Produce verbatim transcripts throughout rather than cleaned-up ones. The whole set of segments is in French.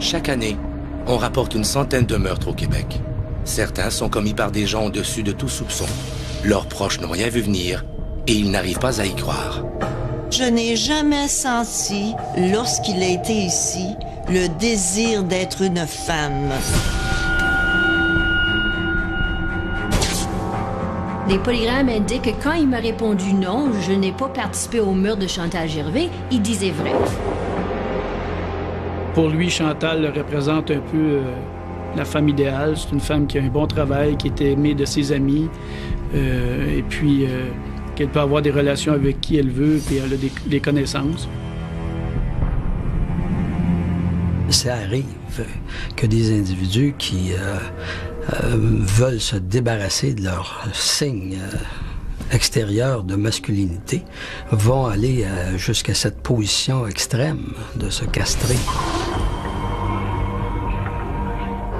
Chaque année, on rapporte une centaine de meurtres au Québec. Certains sont commis par des gens au-dessus de tout soupçon. Leurs proches n'ont rien vu venir et ils n'arrivent pas à y croire. Je n'ai jamais senti, lorsqu'il a été ici, le désir d'être une femme. Les polygrammes indiquent que quand il m'a répondu non, je n'ai pas participé au meurtre de Chantal Gervais, il disait vrai. Pour lui, Chantal représente un peu euh, la femme idéale. C'est une femme qui a un bon travail, qui est aimée de ses amis, euh, et puis euh, qu'elle peut avoir des relations avec qui elle veut, puis elle a des, des connaissances. Ça arrive que des individus qui euh, euh, veulent se débarrasser de leurs signes euh, extérieurs de masculinité vont aller euh, jusqu'à cette position extrême de se castrer.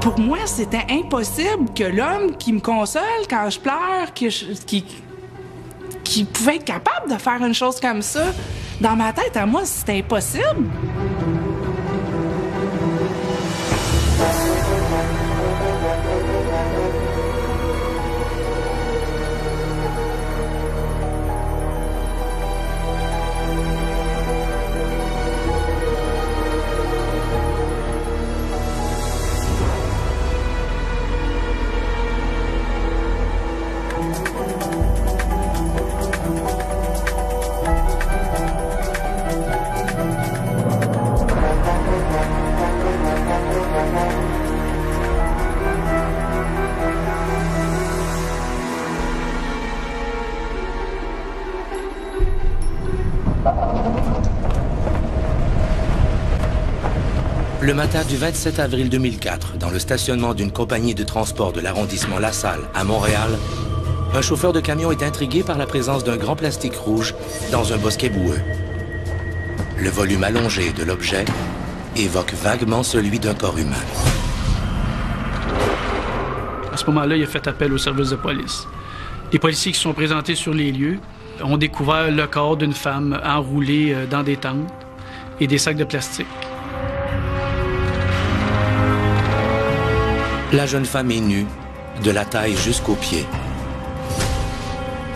Pour moi, c'était impossible que l'homme qui me console quand je pleure, qui, qui, qui pouvait être capable de faire une chose comme ça, dans ma tête, à moi, c'était impossible. Le matin du vingt-sept avril deux mille quatre, dans le stationnement d'une compagnie de transport de l'arrondissement LaSalle à Montréal, un chauffeur de camion est intrigué par la présence d'un grand plastique rouge dans un bosquet boueux. Le volume allongé de l'objet évoque vaguement celui d'un corps humain. À ce moment-là, il a fait appel au service de police. Les policiers qui sont présentés sur les lieux ont découvert le corps d'une femme enroulée dans des tentes et des sacs de plastique. La jeune femme est nue, de la taille jusqu'aux pieds.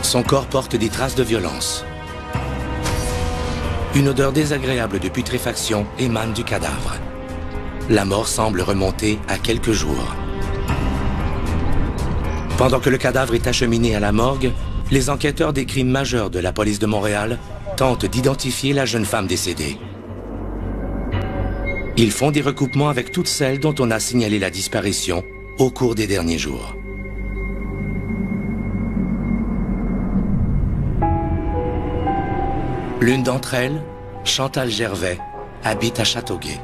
Son corps porte des traces de violence. Une odeur désagréable de putréfaction émane du cadavre. La mort semble remonter à quelques jours. Pendant que le cadavre est acheminé à la morgue, les enquêteurs des crimes majeurs de la police de Montréal tentent d'identifier la jeune femme décédée. Ils font des recoupements avec toutes celles dont on a signalé la disparition au cours des derniers jours. L'une d'entre elles, Chantal Gervais, habite à Châteauguay.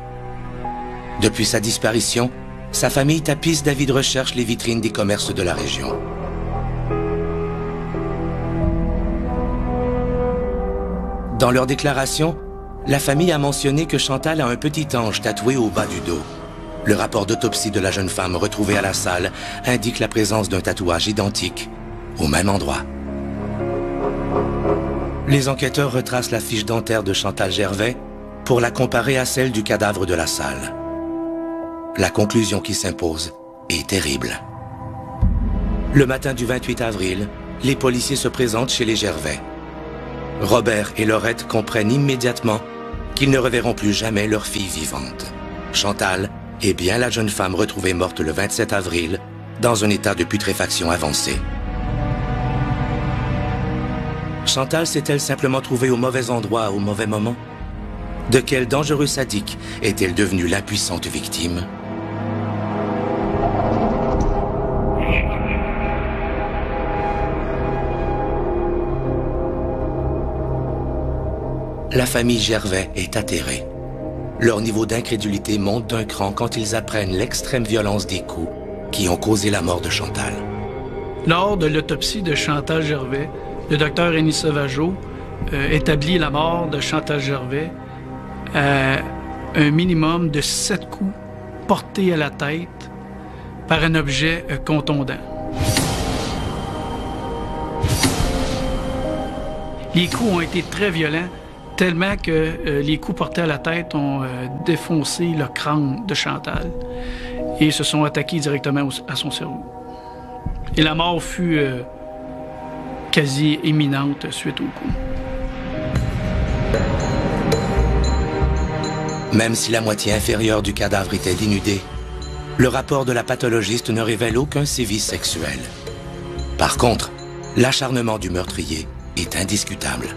Depuis sa disparition, sa famille tapisse d'avis de recherche les vitrines des commerces de la région. Dans leur déclaration, la famille a mentionné que Chantal a un petit ange tatoué au bas du dos. Le rapport d'autopsie de la jeune femme retrouvée à LaSalle indique la présence d'un tatouage identique au même endroit. Les enquêteurs retracent la fiche dentaire de Chantal Gervais pour la comparer à celle du cadavre de LaSalle. La conclusion qui s'impose est terrible. Le matin du vingt-huit avril, les policiers se présentent chez les Gervais. Robert et Laurette comprennent immédiatement qu'ils ne reverront plus jamais leur fille vivante. Chantal est bien la jeune femme retrouvée morte le vingt-sept avril, dans un état de putréfaction avancée. Chantal s'est-elle simplement trouvée au mauvais endroit, au mauvais moment? De quel dangereux sadique est-elle devenue l'impuissante victime? La famille Gervais est atterrée. Leur niveau d'incrédulité monte d'un cran quand ils apprennent l'extrême violence des coups qui ont causé la mort de Chantal. Lors de l'autopsie de Chantal Gervais, le docteur Ennis Sauvageau euh, établit la mort de Chantal Gervais à un minimum de sept coups portés à la tête par un objet euh, contondant. Les coups ont été très violents, tellement que euh, les coups portés à la tête ont euh, défoncé le crâne de Chantal et se sont attaqués directement au, à son cerveau. Et la mort fut euh, quasi imminente suite au coup. Même si la moitié inférieure du cadavre était dénudée, le rapport de la pathologiste ne révèle aucun sévice sexuel. Par contre, l'acharnement du meurtrier est indiscutable.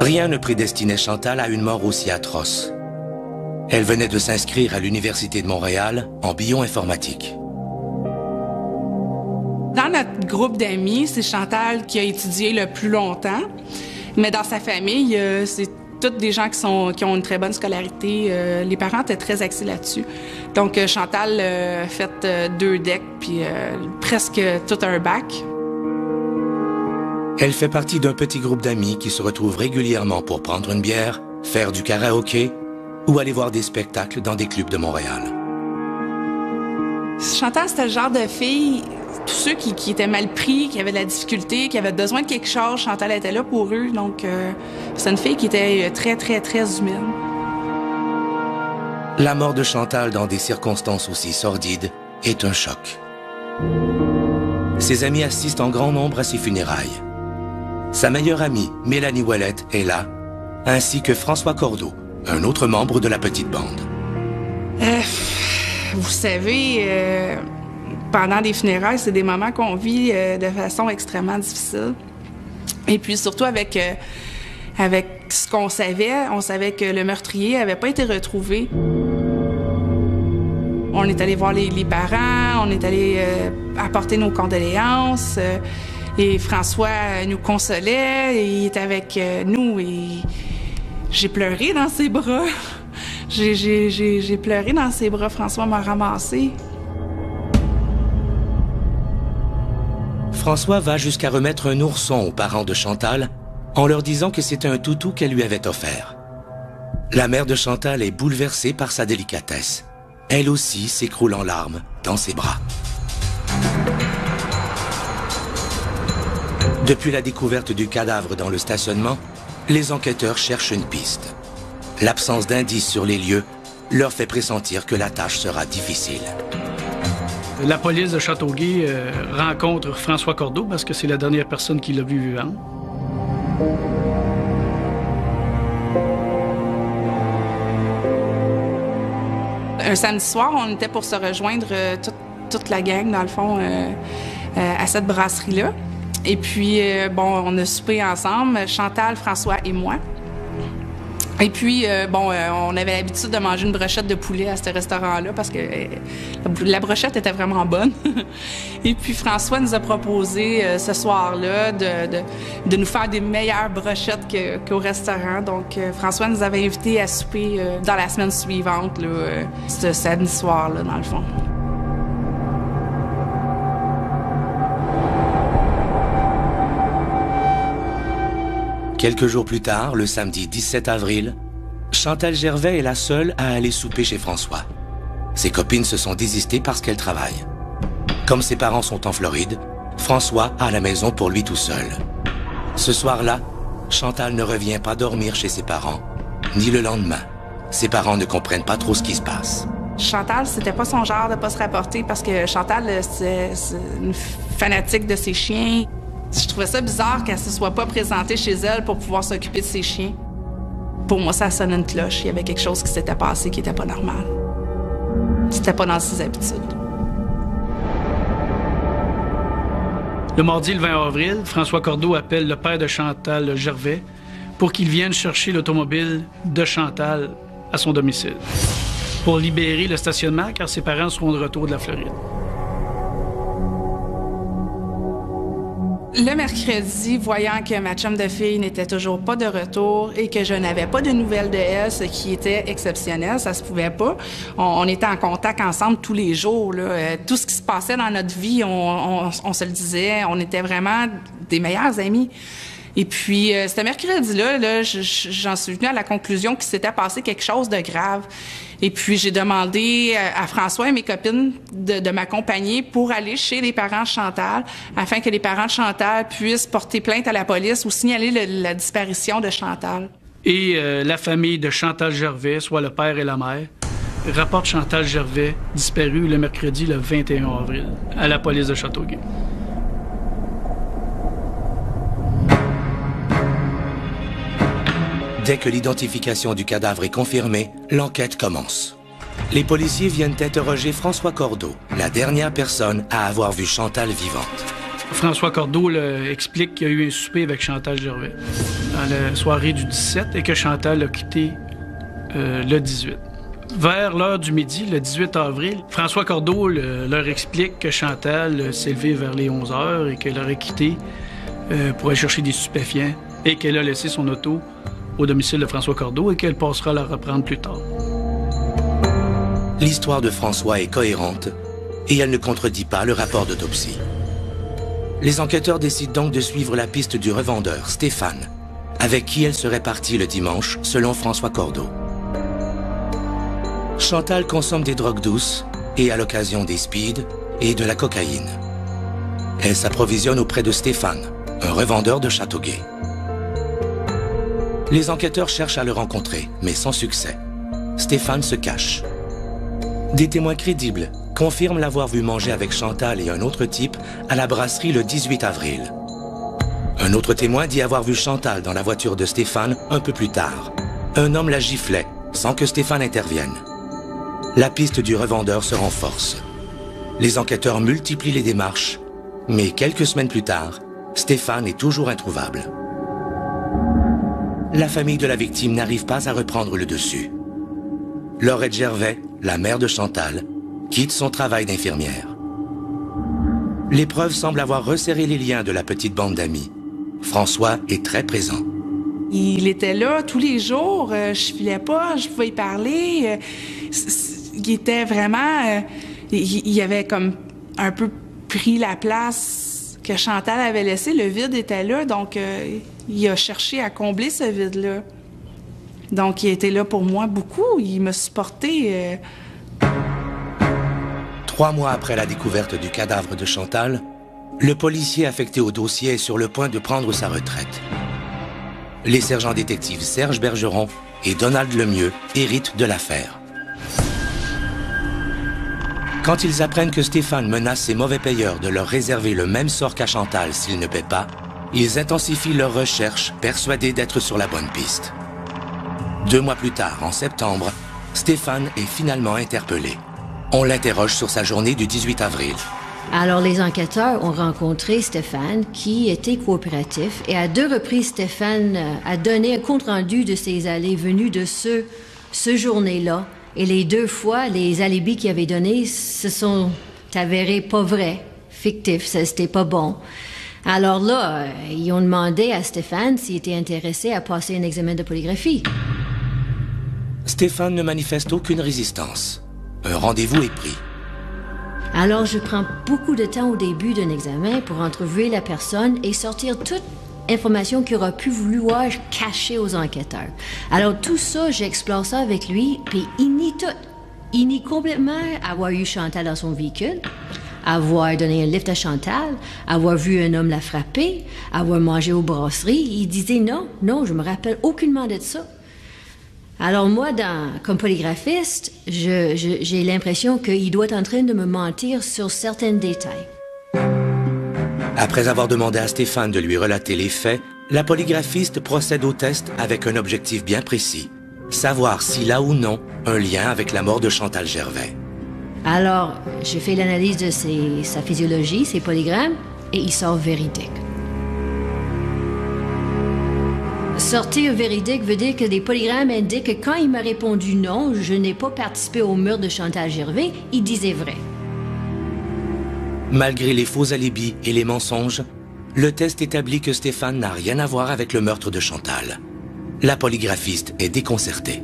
Rien ne prédestinait Chantal à une mort aussi atroce. Elle venait de s'inscrire à l'Université de Montréal en bioinformatique. Dans notre groupe d'amis, c'est Chantal qui a étudié le plus longtemps. Mais dans sa famille, euh, c'est toutes des gens qui, sont, qui ont une très bonne scolarité. Euh, les parents étaient très axés là-dessus. Donc euh, Chantal a euh, fait euh, deux decks, puis euh, presque tout un bac. Elle fait partie d'un petit groupe d'amis qui se retrouvent régulièrement pour prendre une bière, faire du karaoké ou aller voir des spectacles dans des clubs de Montréal. Chantal, c'était le genre de fille... Tous ceux qui, qui étaient mal pris, qui avaient de la difficulté, qui avaient besoin de quelque chose, Chantal était là pour eux. Donc, euh, c'est une fille qui était très, très, très humaine. La mort de Chantal dans des circonstances aussi sordides est un choc. Ses amis assistent en grand nombre à ses funérailles. Sa meilleure amie, Mélanie Ouellette, est là, ainsi que François Cordeau, un autre membre de la petite bande. Euh, vous savez... Euh... Pendant des funérailles, c'est des moments qu'on vit euh, de façon extrêmement difficile. Et puis surtout avec, euh, avec ce qu'on savait, on savait que le meurtrier n'avait pas été retrouvé. On est allé voir les, les parents, on est allé euh, apporter nos condoléances. Euh, et François nous consolait, et il était avec euh, nous et j'ai pleuré dans ses bras. j'ai, j'ai, j'ai, j'ai pleuré dans ses bras, François m'a ramassée. François va jusqu'à remettre un ourson aux parents de Chantal en leur disant que c'était un toutou qu'elle lui avait offert. La mère de Chantal est bouleversée par sa délicatesse. Elle aussi s'écroule en larmes dans ses bras. Depuis la découverte du cadavre dans le stationnement, les enquêteurs cherchent une piste. L'absence d'indices sur les lieux leur fait pressentir que la tâche sera difficile. La police de Châteauguay euh, rencontre François Cordeau parce que c'est la dernière personne qui l'a vu vivant. Un samedi soir, on était pour se rejoindre euh, toute, toute la gang, dans le fond, euh, euh, à cette brasserie-là. Et puis, euh, bon, on a soupé ensemble, Chantal, François et moi. Et puis, euh, bon, euh, on avait l'habitude de manger une brochette de poulet à ce restaurant-là parce que euh, la brochette était vraiment bonne. Et puis, François nous a proposé euh, ce soir-là de, de, de nous faire des meilleures brochettes que, qu'au restaurant. Donc, euh, François nous avait invités à souper euh, dans la semaine suivante, là, euh, ce samedi soir-là, dans le fond. Quelques jours plus tard, le samedi dix-sept avril, Chantal Gervais est la seule à aller souper chez François. Ses copines se sont désistées parce qu'elle travaille. Comme ses parents sont en Floride, François a la maison pour lui tout seul. Ce soir-là, Chantal ne revient pas dormir chez ses parents, ni le lendemain. Ses parents ne comprennent pas trop ce qui se passe. Chantal, c'était pas son genre de pas se rapporter parce que Chantal, c'est une fanatique de ses chiens. Je trouvais ça bizarre qu'elle ne se soit pas présentée chez elle pour pouvoir s'occuper de ses chiens. Pour moi, ça sonnait une cloche. Il y avait quelque chose qui s'était passé qui n'était pas normal. C'était pas dans ses habitudes. Le mardi, le vingt avril, François Cordeau appelle le père de Chantal Gervais pour qu'il vienne chercher l'automobile de Chantal à son domicile pour libérer le stationnement car ses parents seront de retour de la Floride. Le mercredi, voyant que ma chum de fille n'était toujours pas de retour et que je n'avais pas de nouvelles de elle, ce qui était exceptionnel, ça se pouvait pas. On, on était en contact ensemble tous les jours, là. Euh, tout ce qui se passait dans notre vie, on, on, on se le disait. On était vraiment des meilleurs amis. Et puis, euh, ce mercredi-là, là, j'en suis venue à la conclusion qu'il s'était passé quelque chose de grave. Et puis, j'ai demandé à François et mes copines de, de m'accompagner pour aller chez les parents de Chantal, afin que les parents de Chantal puissent porter plainte à la police ou signaler le, la disparition de Chantal. Et euh, la famille de Chantal Gervais, soit le père et la mère, rapporte Chantal Gervais disparue le mercredi le vingt et un avril à la police de Châteauguay. Dès que l'identification du cadavre est confirmée, l'enquête commence. Les policiers viennent interroger François Cordeau, la dernière personne à avoir vu Chantal vivante. François Cordeau là, explique qu'il y a eu un souper avec Chantal Gervais dans la soirée du dix-sept et que Chantal a quitté euh, le dix-huit. Vers l'heure du midi, le dix-huit avril, François Cordeau le, leur explique que Chantal s'est levée vers les onze heures et qu'elle aurait quitté euh, pour aller chercher des stupéfiants et qu'elle a laissé son auto au domicile de François Cordeau et qu'elle passera à la reprendre plus tard. L'histoire de François est cohérente et elle ne contredit pas le rapport d'autopsie. Les enquêteurs décident donc de suivre la piste du revendeur, Stéphane, avec qui elle serait partie le dimanche, selon François Cordeau. Chantal consomme des drogues douces et à l'occasion des speeds et de la cocaïne. Elle s'approvisionne auprès de Stéphane, un revendeur de Châteauguay. Les enquêteurs cherchent à le rencontrer, mais sans succès. Stéphane se cache. Des témoins crédibles confirment l'avoir vu manger avec Chantal et un autre type à la brasserie le dix-huit avril. Un autre témoin dit avoir vu Chantal dans la voiture de Stéphane un peu plus tard. Un homme la giflait, sans que Stéphane intervienne. La piste du revendeur se renforce. Les enquêteurs multiplient les démarches, mais quelques semaines plus tard, Stéphane est toujours introuvable. La famille de la victime n'arrive pas à reprendre le dessus. Laurette Gervais, la mère de Chantal, quitte son travail d'infirmière. L'épreuve semble avoir resserré les liens de la petite bande d'amis. François est très présent. Il était là tous les jours. Je filais pas, je pouvais y parler. Il était vraiment... Il avait comme un peu pris la place que Chantal avait laissée. Le vide était là, donc... Il a cherché à combler ce vide-là. Donc, il était là pour moi beaucoup. Il m'a supporté. Euh... Trois mois après la découverte du cadavre de Chantal, le policier affecté au dossier est sur le point de prendre sa retraite. Les sergents détectives Serge Bergeron et Donald Lemieux héritent de l'affaire. Quand ils apprennent que Stéphane menace ses mauvais payeurs de leur réserver le même sort qu'à Chantal s'ils ne paient pas, ils intensifient leurs recherches, persuadés d'être sur la bonne piste. Deux mois plus tard, en septembre, Stéphane est finalement interpellé. On l'interroge sur sa journée du dix-huit avril. Alors, les enquêteurs ont rencontré Stéphane, qui était coopératif. Et à deux reprises, Stéphane a donné un compte-rendu de ses allées venues de ce, ce journée-là. Et les deux fois, les alibis qu'il avait donnés se sont avérés pas vrais, fictifs, ça, c'était pas bon. Alors là, ils ont demandé à Stéphane s'il était intéressé à passer un examen de polygraphie. Stéphane ne manifeste aucune résistance. Un rendez-vous est pris. Alors, je prends beaucoup de temps au début d'un examen pour entrevuer la personne et sortir toute information qu'il aura pu vouloir cacher aux enquêteurs. Alors, tout ça, j'explore ça avec lui, puis il nie tout. Il nie complètement avoir eu Chantal dans son véhicule, avoir donné un lift à Chantal, avoir vu un homme la frapper, avoir mangé aux brasseries. Il disait non, non, je me rappelle aucunement de ça. Alors moi, dans, comme polygraphiste, je, je, j'ai l'impression qu'il doit être en train de me mentir sur certains détails. Après avoir demandé à Stéphane de lui relater les faits, la polygraphiste procède au test avec un objectif bien précis. Savoir s'il a ou non un lien avec la mort de Chantal Gervais. Alors, j'ai fait l'analyse de ses, sa physiologie, ses polygrammes, et il sort véridique. Sortir véridique veut dire que des polygrammes indiquent que quand il m'a répondu non, je n'ai pas participé au meurtre de Chantal Gervais, il disait vrai. Malgré les faux alibis et les mensonges, le test établit que Stéphane n'a rien à voir avec le meurtre de Chantal. La polygraphiste est déconcertée.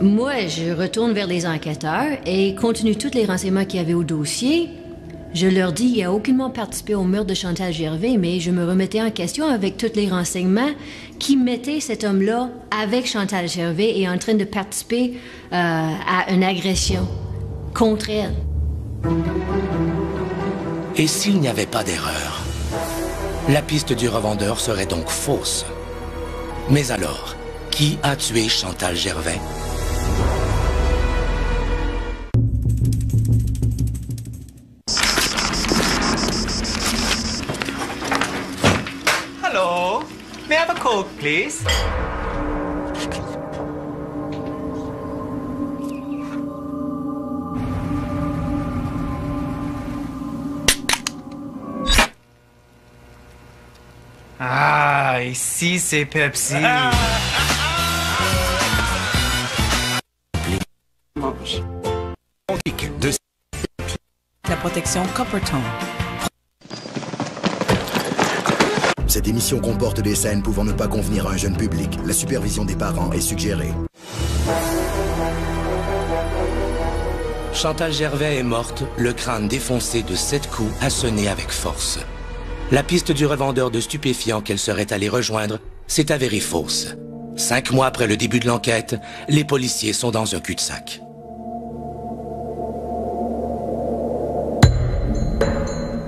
Moi, je retourne vers les enquêteurs et continue tous les renseignements qu'il y avait au dossier. Je leur dis qu'il n'a aucunement participé au meurtre de Chantal Gervais, mais je me remettais en question avec tous les renseignements qui mettaient cet homme-là avec Chantal Gervais et en train de participer euh, à une agression contre elle. Et s'il n'y avait pas d'erreur, la piste du revendeur serait donc fausse. Mais alors, qui a tué Chantal Gervais? May I have a Coke, please? Ah, ici c'est Pepsi. Ah, ah, ah. De la protection Coppertone. Cette émission comporte des scènes pouvant ne pas convenir à un jeune public. La supervision des parents est suggérée. Chantal Gervais est morte, le crâne défoncé de sept coups assenés avec force. La piste du revendeur de stupéfiants qu'elle serait allée rejoindre s'est avérée fausse. Cinq mois après le début de l'enquête, les policiers sont dans un cul-de-sac.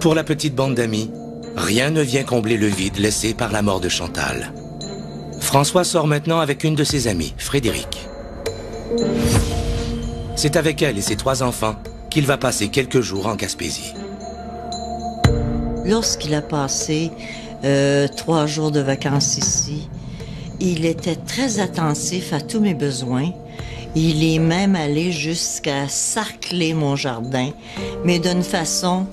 Pour la petite bande d'amis, rien ne vient combler le vide laissé par la mort de Chantal. François sort maintenant avec une de ses amies, Frédéric. C'est avec elle et ses trois enfants qu'il va passer quelques jours en Gaspésie. Lorsqu'il a passé euh, trois jours de vacances ici, il était très attentif à tous mes besoins. Il est même allé jusqu'à sarcler mon jardin, mais d'une façon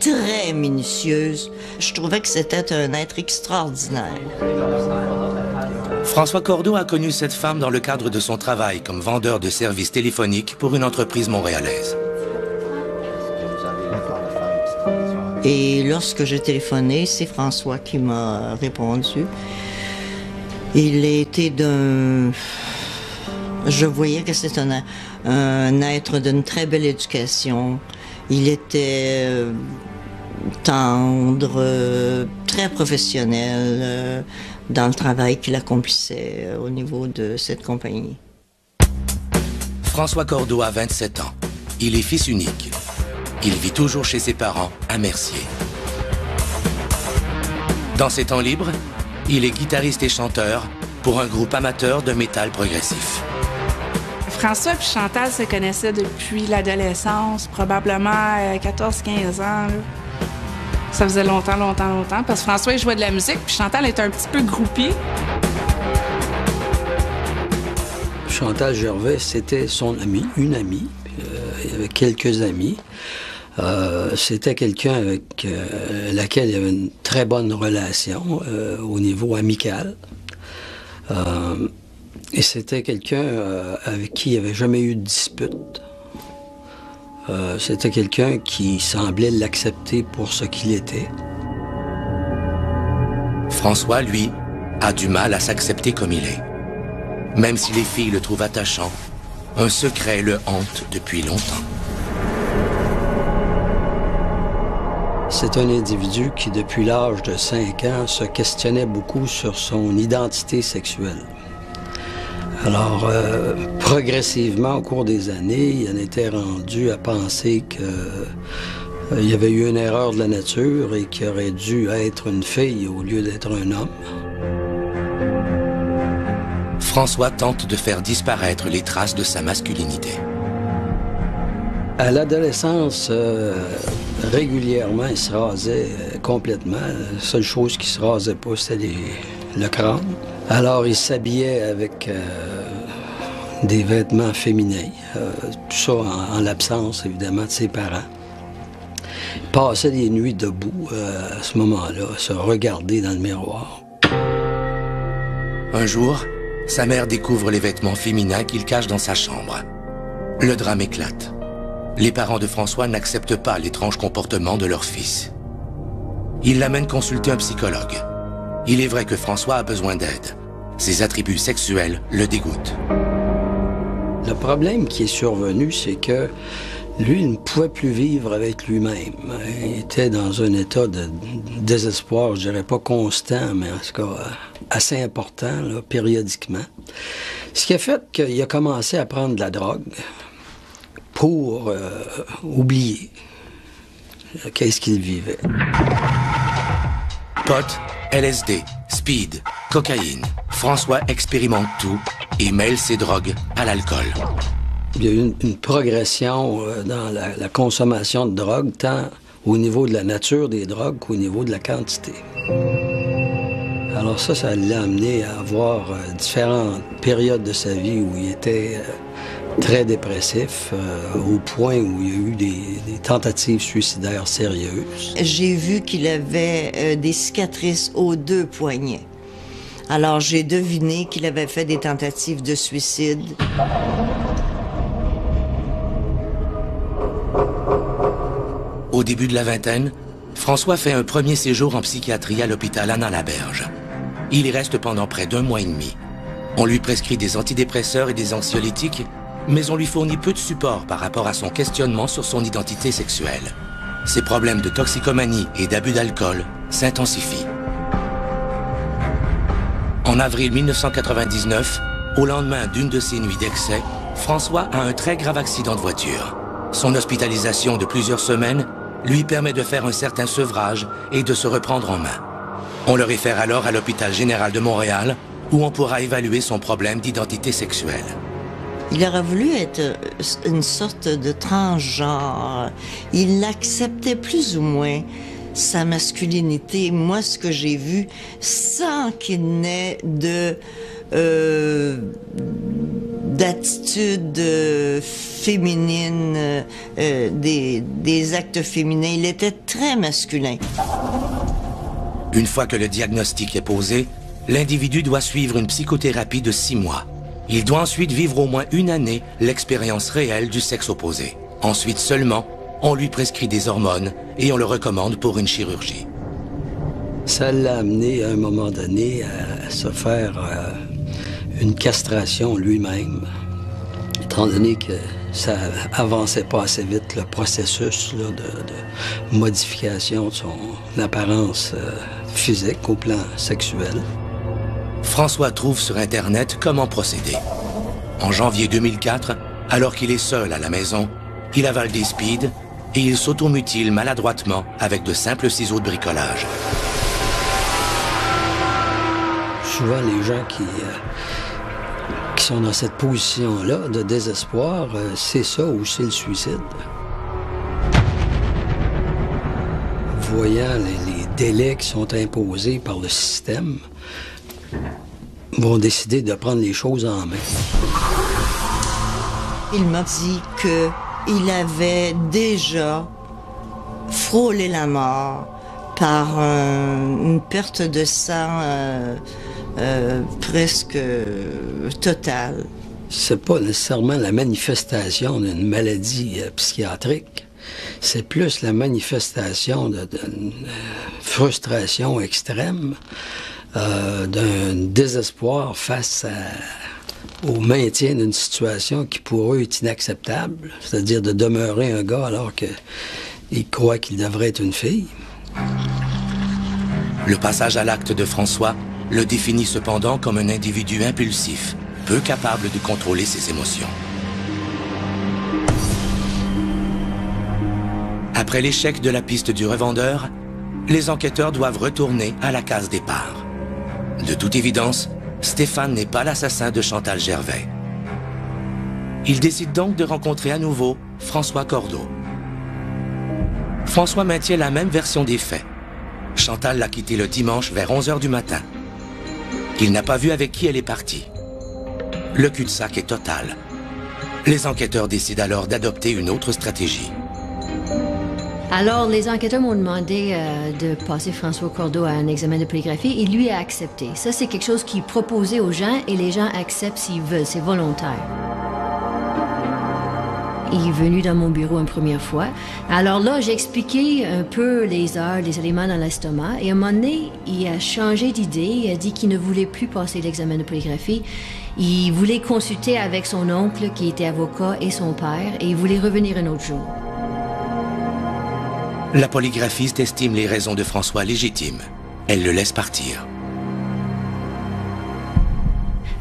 très minutieuse. Je trouvais que c'était un être extraordinaire. François Cordeau a connu cette femme dans le cadre de son travail comme vendeur de services téléphoniques pour une entreprise montréalaise. Et lorsque j'ai téléphoné, c'est François qui m'a répondu. Il était d'un... Je voyais que c'est un, un être d'une très belle éducation. Il était tendre, très professionnel dans le travail qu'il accomplissait au niveau de cette compagnie. François Cordeau a vingt-sept ans. Il est fils unique. Il vit toujours chez ses parents à Mercier. Dans ses temps libres, il est guitariste et chanteur pour un groupe amateur de métal progressif. François et Chantal se connaissaient depuis l'adolescence, probablement quatorze quinze ans. Ça faisait longtemps, longtemps, longtemps, parce que François jouait de la musique, puis Chantal était un petit peu groupie. Chantal Gervais, c'était son amie, une amie, euh, avec quelques amis. Euh, c'était quelqu'un avec euh, laquelle il y avait une très bonne relation euh, au niveau amical. Euh, Et c'était quelqu'un euh, avec qui il n'y avait jamais eu de dispute. Euh, c'était quelqu'un qui semblait l'accepter pour ce qu'il était. François, lui, a du mal à s'accepter comme il est. Même si les filles le trouvent attachant, un secret le hante depuis longtemps. C'est un individu qui, depuis l'âge de cinq ans, se questionnait beaucoup sur son identité sexuelle. Alors, euh, progressivement, au cours des années, il en était rendu à penser qu'il euh, y avait eu une erreur de la nature et qu'il aurait dû être une fille au lieu d'être un homme. François tente de faire disparaître les traces de sa masculinité. À l'adolescence, euh, régulièrement, il se rasait complètement. La seule chose qui se rasait pas, c'était le crâne. Alors, il s'habillait avec euh, des vêtements féminins, euh, tout ça en, en l'absence, évidemment, de ses parents. Il passait des nuits debout, euh, à ce moment-là, se regarder dans le miroir. Un jour, sa mère découvre les vêtements féminins qu'il cache dans sa chambre. Le drame éclate. Les parents de François n'acceptent pas l'étrange comportement de leur fils. Ils l'amènent consulter un psychologue. Il est vrai que François a besoin d'aide. Ses attributs sexuels le dégoûtent. Le problème qui est survenu, c'est que Lui, il ne pouvait plus vivre avec lui-même. Il était dans un état de désespoir, je dirais pas constant, mais en tout cas assez important, là, périodiquement. Ce qui a fait qu'il a commencé à prendre de la drogue pour euh, oublier qu'est-ce qu'il vivait. Pot, L S D, speed, cocaïne. François expérimente tout et mêle ses drogues à l'alcool. Il y a eu une, une progression dans la, la consommation de drogue, tant au niveau de la nature des drogues qu'au niveau de la quantité. Alors ça, ça l'a amené à avoir différentes périodes de sa vie où il était très dépressif, euh, au point où il y a eu des, des tentatives suicidaires sérieuses. J'ai vu qu'il avait euh, des cicatrices aux deux poignets. Alors j'ai deviné qu'il avait fait des tentatives de suicide. Au début de la vingtaine, François fait un premier séjour en psychiatrie à l'hôpital Anna-Laberge. Il y reste pendant près d'un mois et demi. On lui prescrit des antidépresseurs et des anxiolytiques, mais on lui fournit peu de support par rapport à son questionnement sur son identité sexuelle. Ses problèmes de toxicomanie et d'abus d'alcool s'intensifient. En avril mille neuf cent quatre-vingt-dix-neuf, au lendemain d'une de ses nuits d'excès, François a un très grave accident de voiture. Son hospitalisation de plusieurs semaines lui permet de faire un certain sevrage et de se reprendre en main. On le réfère alors à l'hôpital général de Montréal, où on pourra évaluer son problème d'identité sexuelle. Il aurait voulu être une sorte de transgenre. Il acceptait plus ou moins sa masculinité. Moi, ce que j'ai vu, sans qu'il n'ait de... Euh, d'attitude euh, féminine, euh, des, des actes féminins. Il était très masculin. Une fois que le diagnostic est posé, l'individu doit suivre une psychothérapie de six mois. Il doit ensuite vivre au moins une année l'expérience réelle du sexe opposé. Ensuite seulement, on lui prescrit des hormones et on le recommande pour une chirurgie. Ça l'a amené à un moment donné à se faire... Euh... une castration lui-même, étant donné que ça avançait pas assez vite, le processus là, de, de modification de son apparence euh, physique au plan sexuel. François trouve sur Internet comment procéder. En janvier deux mille quatre, alors qu'il est seul à la maison, il avale des speeds et il s'automutile maladroitement avec de simples ciseaux de bricolage. Souvent, les gens qui... Euh, qui sont dans cette position-là de désespoir, euh, c'est ça ou c'est le suicide. Voyant les, les délais qui sont imposés par le système, vont décider de prendre les choses en main. Il m'a dit qu'il avait déjà frôlé la mort par un, une perte de sang... Euh, Euh, presque euh, totale. C'est pas nécessairement la manifestation d'une maladie euh, psychiatrique, c'est plus la manifestation de, de une frustration extrême, euh, d'un désespoir face à, au maintien d'une situation qui pour eux est inacceptable, c'est-à-dire de demeurer un gars alors qu'ils croient qu'il devrait être une fille. Le passage à l'acte de François le définit cependant comme un individu impulsif, peu capable de contrôler ses émotions. Après l'échec de la piste du revendeur, les enquêteurs doivent retourner à la case départ. De toute évidence, Stéphane n'est pas l'assassin de Chantal Gervais. Il décide donc de rencontrer à nouveau François Cordeau. François maintient la même version des faits. Chantal l'a quitté le dimanche vers onze heures du matin. Il n'a pas vu avec qui elle est partie. Le cul-de-sac est total. Les enquêteurs décident alors d'adopter une autre stratégie. Alors, les enquêteurs m'ont demandé euh, de passer François Cordeau à un examen de polygraphie et lui a accepté. Ça, c'est quelque chose qui est proposé aux gens et les gens acceptent s'ils veulent, c'est volontaire. Il est venu dans mon bureau une première fois. Alors là, j'ai expliqué un peu les heures, les éléments dans l'estomac. Et à un moment donné, il a changé d'idée. Il a dit qu'il ne voulait plus passer l'examen de polygraphie. Il voulait consulter avec son oncle, qui était avocat, et son père. Et il voulait revenir un autre jour. La polygraphiste estime les raisons de François légitimes. Elle le laisse partir.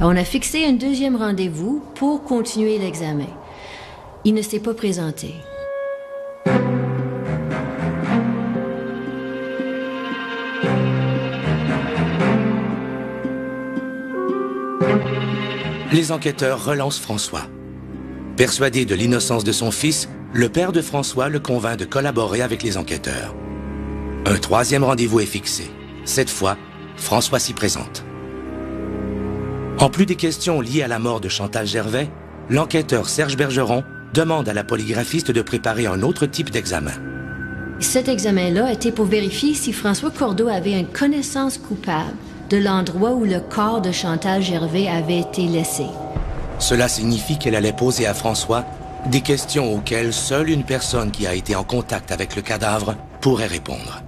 On a fixé un deuxième rendez-vous pour continuer l'examen. Il ne s'est pas présenté. Les enquêteurs relancent François. Persuadé de l'innocence de son fils, le père de François le convainc de collaborer avec les enquêteurs. Un troisième rendez-vous est fixé. Cette fois, François s'y présente. En plus des questions liées à la mort de Chantal Gervais, l'enquêteur Serge Bergeron demande à la polygraphiste de préparer un autre type d'examen. Cet examen-là était pour vérifier si François Cordeau avait une connaissance coupable de l'endroit où le corps de Chantal Gervais avait été laissé. Cela signifie qu'elle allait poser à François des questions auxquelles seule une personne qui a été en contact avec le cadavre pourrait répondre.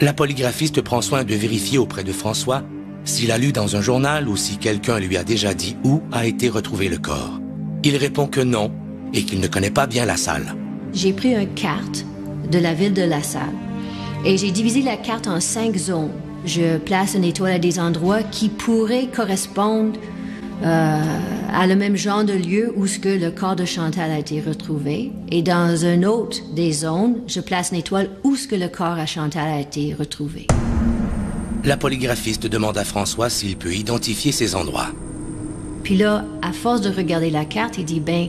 La polygraphiste prend soin de vérifier auprès de François s'il a lu dans un journal ou si quelqu'un lui a déjà dit où a été retrouvé le corps. Il répond que non, et qu'il ne connaît pas bien LaSalle. J'ai pris une carte de la ville de LaSalle et j'ai divisé la carte en cinq zones. Je place une étoile à des endroits qui pourraient correspondre euh, à le même genre de lieu où ce que le corps de Chantal a été retrouvé. Et dans une autre des zones, je place une étoile où ce que le corps à Chantal a été retrouvé. La polygraphiste demande à François s'il peut identifier ces endroits. Puis là, à force de regarder la carte, il dit « ben.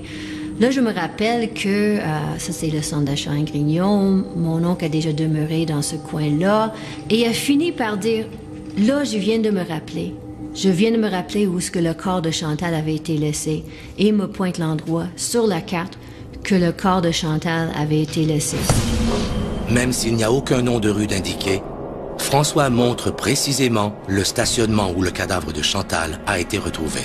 Là, je me rappelle que, euh, ça c'est le centre d'achat en Grignon, mon oncle a déjà demeuré dans ce coin-là, et il a fini par dire, là, je viens de me rappeler. Je viens de me rappeler où ce que le corps de Chantal avait été laissé. Et il me pointe l'endroit sur la carte que le corps de Chantal avait été laissé. Même s'il n'y a aucun nom de rue d'indiqué, François montre précisément le stationnement où le cadavre de Chantal a été retrouvé.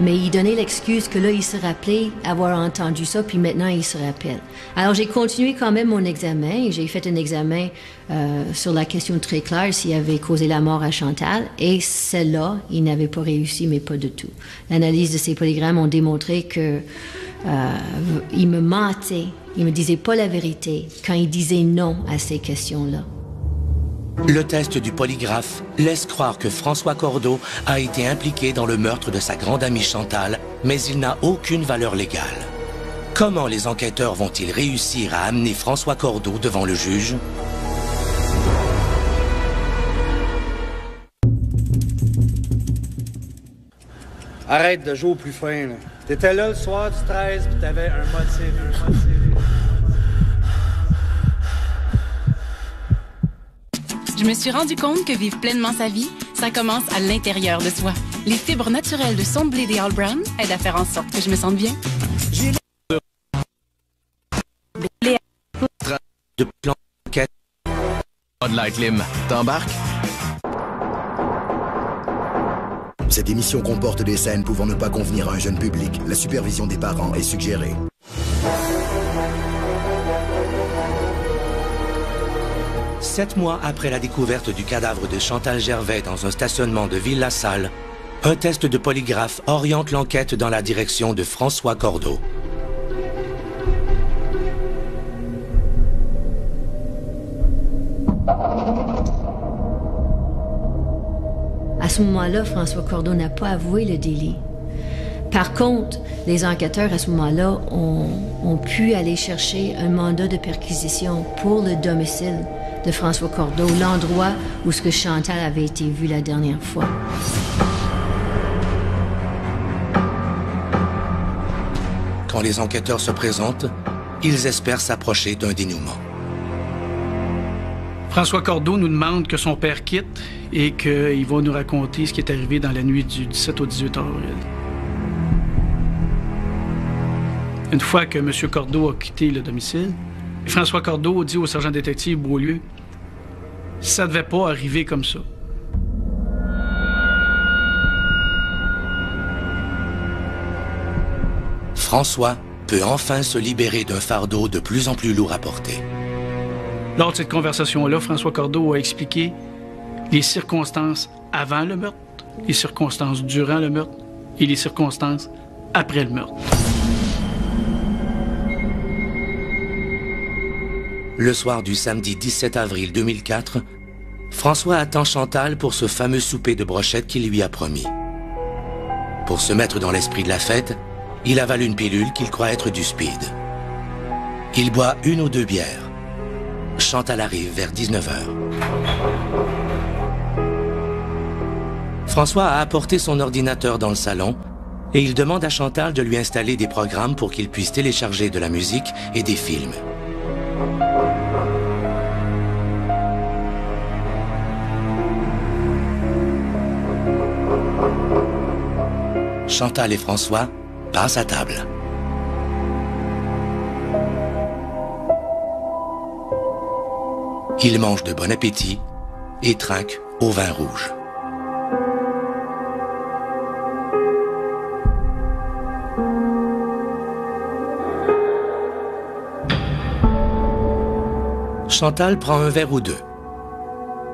Mais il donnait l'excuse que là, il se rappelait avoir entendu ça, puis maintenant, il se rappelle. Alors, j'ai continué quand même mon examen, et j'ai fait un examen euh, sur la question très claire s'il avait causé la mort à Chantal, et celle-là, il n'avait pas réussi, mais pas du tout. L'analyse de ces polygrammes ont démontré que euh, il me mentait, il me disait pas la vérité quand il disait non à ces questions-là. Le test du polygraphe laisse croire que François Cordeau a été impliqué dans le meurtre de sa grande amie Chantal, mais il n'a aucune valeur légale. Comment les enquêteurs vont-ils réussir à amener François Cordeau devant le juge? Arrête de jouer au plus fin, là. T'étais là le soir du treize, puis t'avais un motif, un motif. Je me suis rendu compte que vivre pleinement sa vie, ça commence à l'intérieur de soi. Les fibres naturelles de son blé des All Brown aident à faire en sorte que je me sente bien. De plan Light Lim, t'embarques? Cette émission comporte des scènes pouvant ne pas convenir à un jeune public. La supervision des parents est suggérée. Sept mois après la découverte du cadavre de Chantal Gervais dans un stationnement de Ville-LaSalle, un test de polygraphe oriente l'enquête dans la direction de François Cordeau. À ce moment-là, François Cordeau n'a pas avoué le délit. Par contre, les enquêteurs, à ce moment-là, ont, ont pu aller chercher un mandat de perquisition pour le domicile de François Cordeau, l'endroit où ce que Chantal avait été vue la dernière fois. Quand les enquêteurs se présentent, ils espèrent s'approcher d'un dénouement. François Cordeau nous demande que son père quitte et qu'il va nous raconter ce qui est arrivé dans la nuit du dix-sept au dix-huit avril. Une fois que M. Cordeau a quitté le domicile, François Cordeau dit au sergent-détective Beaulieu, « Ça devait pas arriver comme ça. » François peut enfin se libérer d'un fardeau de plus en plus lourd à porter. Lors de cette conversation-là, François Cordeau a expliqué les circonstances avant le meurtre, les circonstances durant le meurtre et les circonstances après le meurtre. Le soir du samedi dix-sept avril deux mille quatre, François attend Chantal pour ce fameux souper de brochette qu'il lui a promis. Pour se mettre dans l'esprit de la fête, il avale une pilule qu'il croit être du speed. Il boit une ou deux bières. Chantal arrive vers dix-neuf heures. François a apporté son ordinateur dans le salon et il demande à Chantal de lui installer des programmes pour qu'il puisse télécharger de la musique et des films. Chantal et François passent à table. Ils mangent de bon appétit et trinquent au vin rouge. Chantal prend un verre ou deux.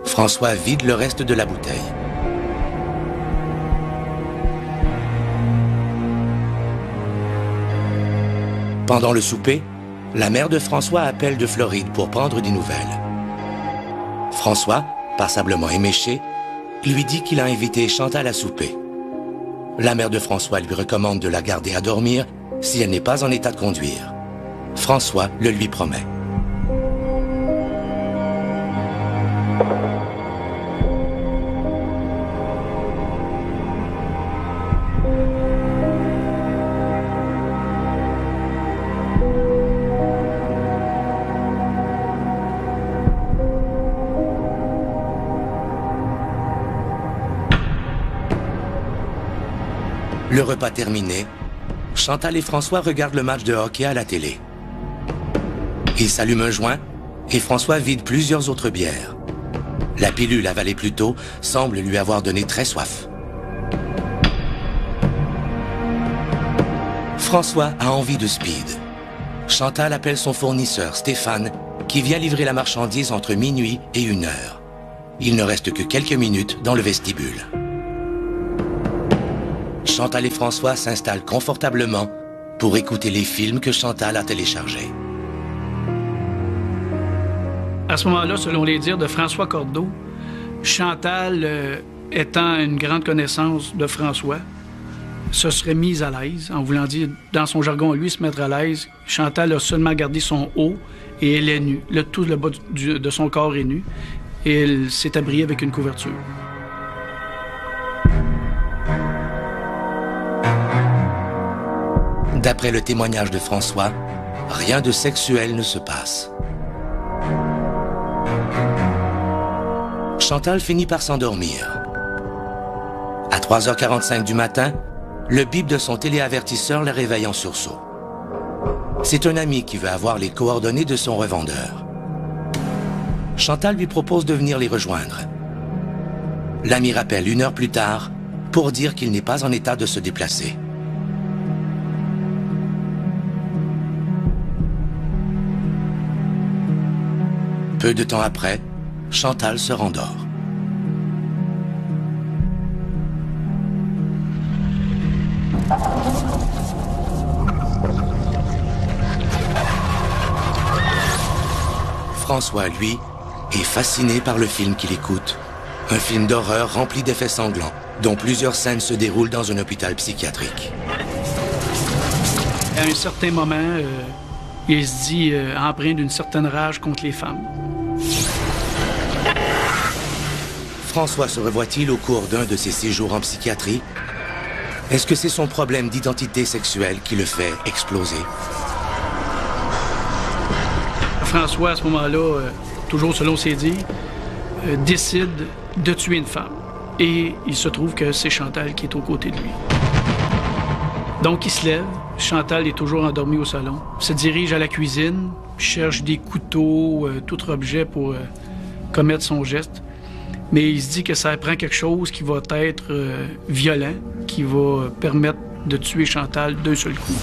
François vide le reste de la bouteille. Pendant le souper, la mère de François appelle de Floride pour prendre des nouvelles. François, passablement éméché, lui dit qu'il a invité Chantal à souper. La mère de François lui recommande de la garder à dormir si elle n'est pas en état de conduire. François le lui promet. Le repas terminé, Chantal et François regardent le match de hockey à la télé. Ils s'allument un joint et François vide plusieurs autres bières. La pilule avalée plus tôt semble lui avoir donné très soif. François a envie de speed. Chantal appelle son fournisseur, Stéphane, qui vient livrer la marchandise entre minuit et une heure. Il ne reste que quelques minutes dans le vestibule. Chantal et François s'installent confortablement pour écouter les films que Chantal a téléchargés. À ce moment-là, selon les dires de François Cordeau, Chantal, euh, étant une grande connaissance de François, se serait mise à l'aise, en voulant dire, dans son jargon, lui, se mettre à l'aise. Chantal a seulement gardé son haut et elle est nue. Le, tout le bas du, de son corps est nu et elle s'est abriée avec une couverture. D'après le témoignage de François, rien de sexuel ne se passe. Chantal finit par s'endormir. À trois heures quarante-cinq du matin, le bip de son téléavertisseur la réveille en sursaut. C'est un ami qui veut avoir les coordonnées de son revendeur. Chantal lui propose de venir les rejoindre. L'ami rappelle une heure plus tard pour dire qu'il n'est pas en état de se déplacer. Peu de temps après, Chantal se rendort. François, lui, est fasciné par le film qu'il écoute. Un film d'horreur rempli d'effets sanglants, dont plusieurs scènes se déroulent dans un hôpital psychiatrique. À un certain moment, euh, il se dit euh, empreint d'une certaine rage contre les femmes. François se revoit-il au cours d'un de ses séjours en psychiatrie? Est-ce que c'est son problème d'identité sexuelle qui le fait exploser? François, à ce moment-là, euh, toujours selon ses dires, euh, décide de tuer une femme. Et il se trouve que c'est Chantal qui est aux côtés de lui. Donc il se lève, Chantal est toujours endormie au salon, se dirige à la cuisine, cherche des couteaux, euh, tout objet pour euh, commettre son geste. Mais il se dit que ça prend quelque chose qui va être euh, violent, qui va permettre de tuer Chantal d'un seul coup.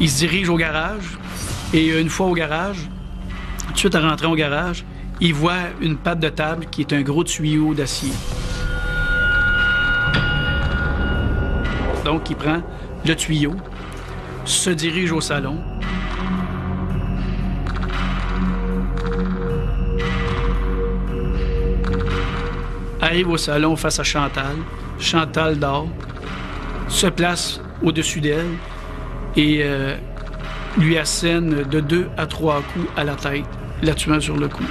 il se dirige au garage, et une fois au garage, tout de suite en rentrant au garage, il voit une patte de table qui est un gros tuyau d'acier. Donc, il prend le tuyau, se dirige au salon. Arrive au salon face à Chantal. Chantal dort, se place au-dessus d'elle et euh, lui assène de deux à trois coups à la tête, la tuant sur le cou.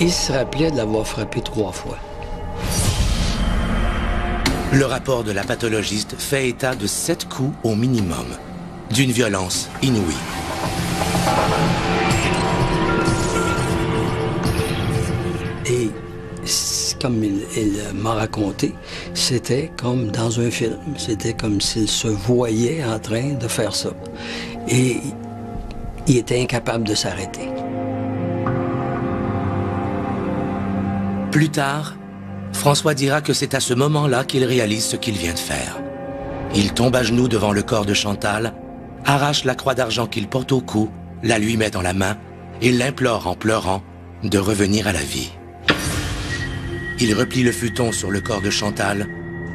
Il se rappelait de l'avoir frappé trois fois. Le rapport de la pathologiste fait état de sept coups au minimum, d'une violence inouïe. Et comme il, il m'a raconté, c'était comme dans un film. C'était comme s'il se voyait en train de faire ça. Et il était incapable de s'arrêter. Plus tard, François dira que c'est à ce moment-là qu'il réalise ce qu'il vient de faire. Il tombe à genoux devant le corps de Chantal, arrache la croix d'argent qu'il porte au cou, la lui met dans la main et l'implore en pleurant de revenir à la vie. Il replie le futon sur le corps de Chantal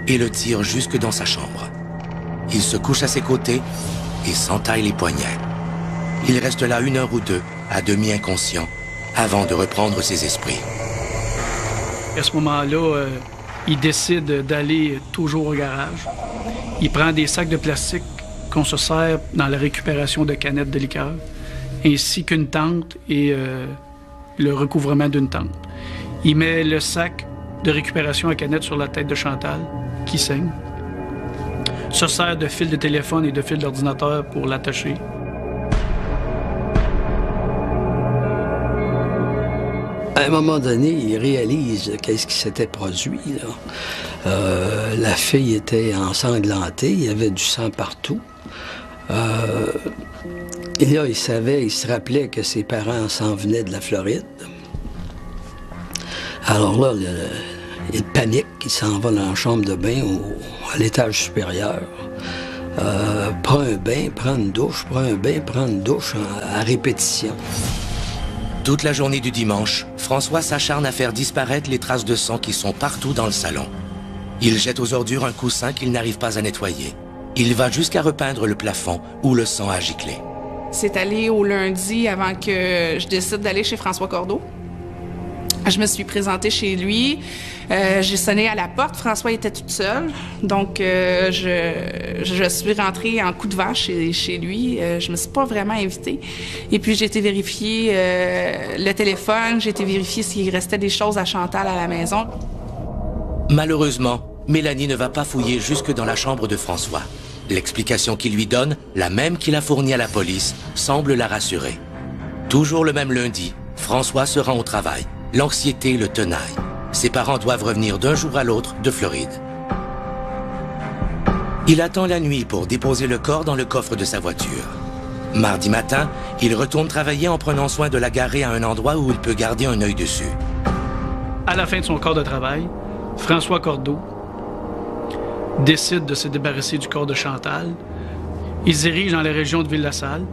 et le tire jusque dans sa chambre. Il se couche à ses côtés et s'entaille les poignets. Il reste là une heure ou deux, à demi inconscient, avant de reprendre ses esprits. À ce moment-là, euh, il décide d'aller toujours au garage. Il prend des sacs de plastique qu'on se sert dans la récupération de canettes de liqueur, ainsi qu'une tente et euh, le recouvrement d'une tente. Il met le sac de récupération à canettes sur la tête de Chantal, qui saigne, se sert de fil de téléphone et de fil d'ordinateur pour l'attacher. À un moment donné, il réalise qu'est-ce qui s'était produit. Là. Euh, la fille était ensanglantée, il y avait du sang partout. Euh, et là, il savait, il se rappelait que ses parents s'en venaient de la Floride. Alors là, le, il panique, il s'en va dans la chambre de bain, au, à l'étage supérieur. Euh, prend un bain, prend une douche, prend un bain, prend une douche à, à répétition. Toute la journée du dimanche, François s'acharne à faire disparaître les traces de sang qui sont partout dans le salon. Il jette aux ordures un coussin qu'il n'arrive pas à nettoyer. Il va jusqu'à repeindre le plafond où le sang a giclé. C'est allé au lundi avant que je décide d'aller chez François Cordeau. Je me suis présentée chez lui. Euh, j'ai sonné à la porte. François était toute seule. Donc, euh, je, je suis rentrée en coup de vache chez, chez lui. Euh, je me suis pas vraiment invitée. Et puis, j'ai été vérifier euh, le téléphone. J'ai été vérifier s'il restait des choses à Chantal à la maison. Malheureusement, Mélanie ne va pas fouiller jusque dans la chambre de François. L'explication qu'il lui donne, la même qu'il a fournie à la police, semble la rassurer. Toujours le même lundi, François se rend au travail. L'anxiété le tenaille. Ses parents doivent revenir d'un jour à l'autre de Floride. Il attend la nuit pour déposer le corps dans le coffre de sa voiture. Mardi matin, il retourne travailler en prenant soin de la garer à un endroit où il peut garder un œil dessus. À la fin de son corps de travail, François Cordeau décide de se débarrasser du corps de Chantal. Il se dirige dans la région de Ville-LaSalle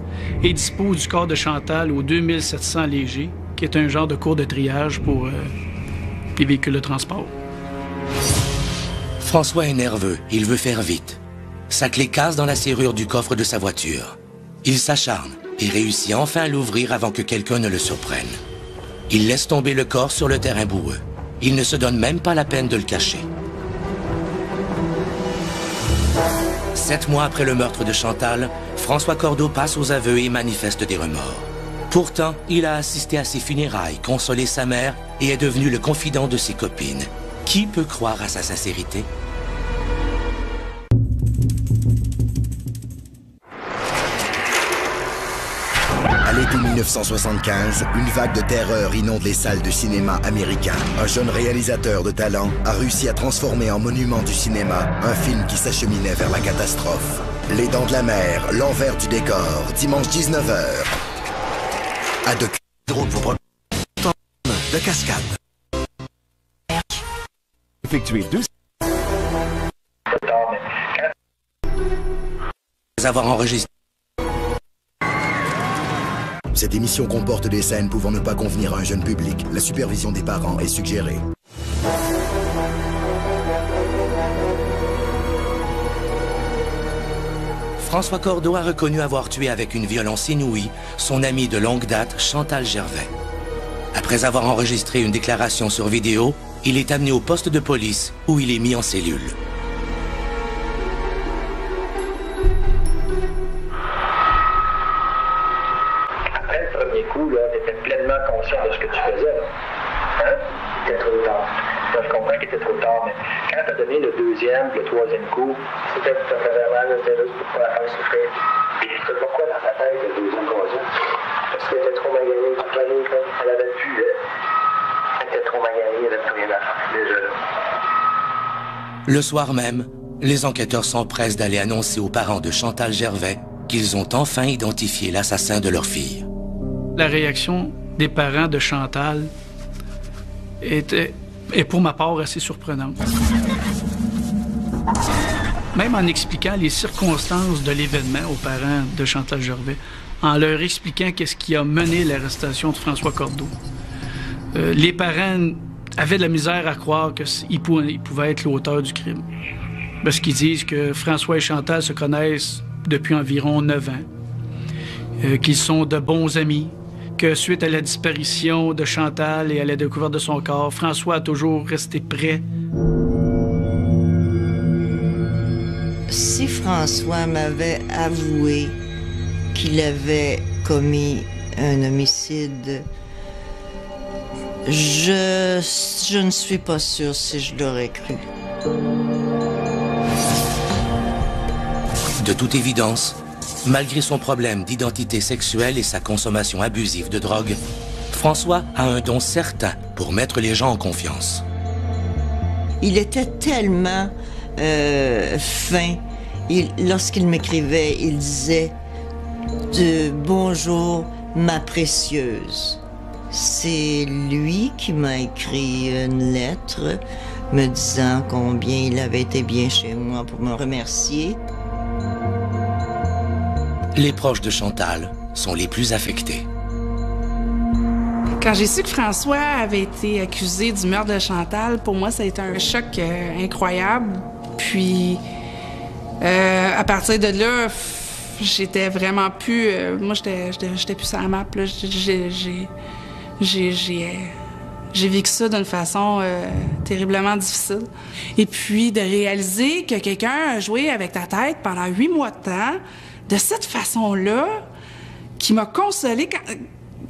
et dispose du corps de Chantal au deux mille sept cents léger, qui est un genre de cours de triage pour euh, les véhicules de transport. François est nerveux, il veut faire vite. Sa clé casse dans la serrure du coffre de sa voiture. Il s'acharne et réussit enfin à l'ouvrir avant que quelqu'un ne le surprenne. Il laisse tomber le corps sur le terrain boueux. Il ne se donne même pas la peine de le cacher. Sept mois après le meurtre de Chantal, François Cordeau passe aux aveux et manifeste des remords. Pourtant, il a assisté à ses funérailles, consolé sa mère et est devenu le confident de ses copines. Qui peut croire à sa sincérité? À l'été mille neuf cent soixante-quinze, une vague de terreur inonde les salles de cinéma américain. Un jeune réalisateur de talent a réussi à transformer en monument du cinéma un film qui s'acheminait vers la catastrophe. Les Dents de la Mer, l'envers du décor, dimanche dix-neuf heures. À de... de cascade. Effectuez deux. Avoir enregistré. Cette émission comporte des scènes pouvant ne pas convenir à un jeune public. La supervision des parents est suggérée. François Cordeau a reconnu avoir tué avec une violence inouïe son amie de longue date, Chantal Gervais. Après avoir enregistré une déclaration sur vidéo, il est amené au poste de police où il est mis en cellule. Le troisième coup, c'était tout à fait normal, c'était juste pour la faire souffrir. C'est pourquoi dans sa tête, le deuxième troisième? Parce qu'elle était trop maganée, toute la nuit, elle avait pu. Elle était trop maganée, elle avait rien à faire, déjà là. Le soir même, les enquêteurs s'empressent d'aller annoncer aux parents de Chantal Gervais qu'ils ont enfin identifié l'assassin de leur fille. La réaction des parents de Chantal était, est pour ma part, assez surprenante. Même en expliquant les circonstances de l'événement aux parents de Chantal Gervais, en leur expliquant qu'est-ce qui a mené l'arrestation de François Cordeau. Euh, les parents avaient de la misère à croire qu'ils pou pouvaient être l'auteur du crime. Parce qu'ils disent que François et Chantal se connaissent depuis environ neuf ans, euh, qu'ils sont de bons amis, que suite à la disparition de Chantal et à la découverte de son corps, François a toujours resté prêt. Si François m'avait avoué qu'il avait commis un homicide, je, je ne suis pas sûre si je l'aurais cru. De toute évidence, malgré son problème d'identité sexuelle et sa consommation abusive de drogue, François a un don certain pour mettre les gens en confiance. Il était tellement... Euh, fin. Lorsqu'il m'écrivait, il disait « Bonjour, ma précieuse ». C'est lui qui m'a écrit une lettre me disant combien il avait été bien chez moi pour me remercier. Les proches de Chantal sont les plus affectés. Quand j'ai su que François avait été accusé du meurtre de Chantal, pour moi, ça a été un choc euh, incroyable. Puis, euh, à partir de là, j'étais vraiment plus... Euh, moi, j'étais plus sur la map. J'ai vécu ça d'une façon euh, terriblement difficile. Et puis, de réaliser que quelqu'un a joué avec ta tête pendant huit mois de temps, de cette façon-là, qui m'a consolée quand,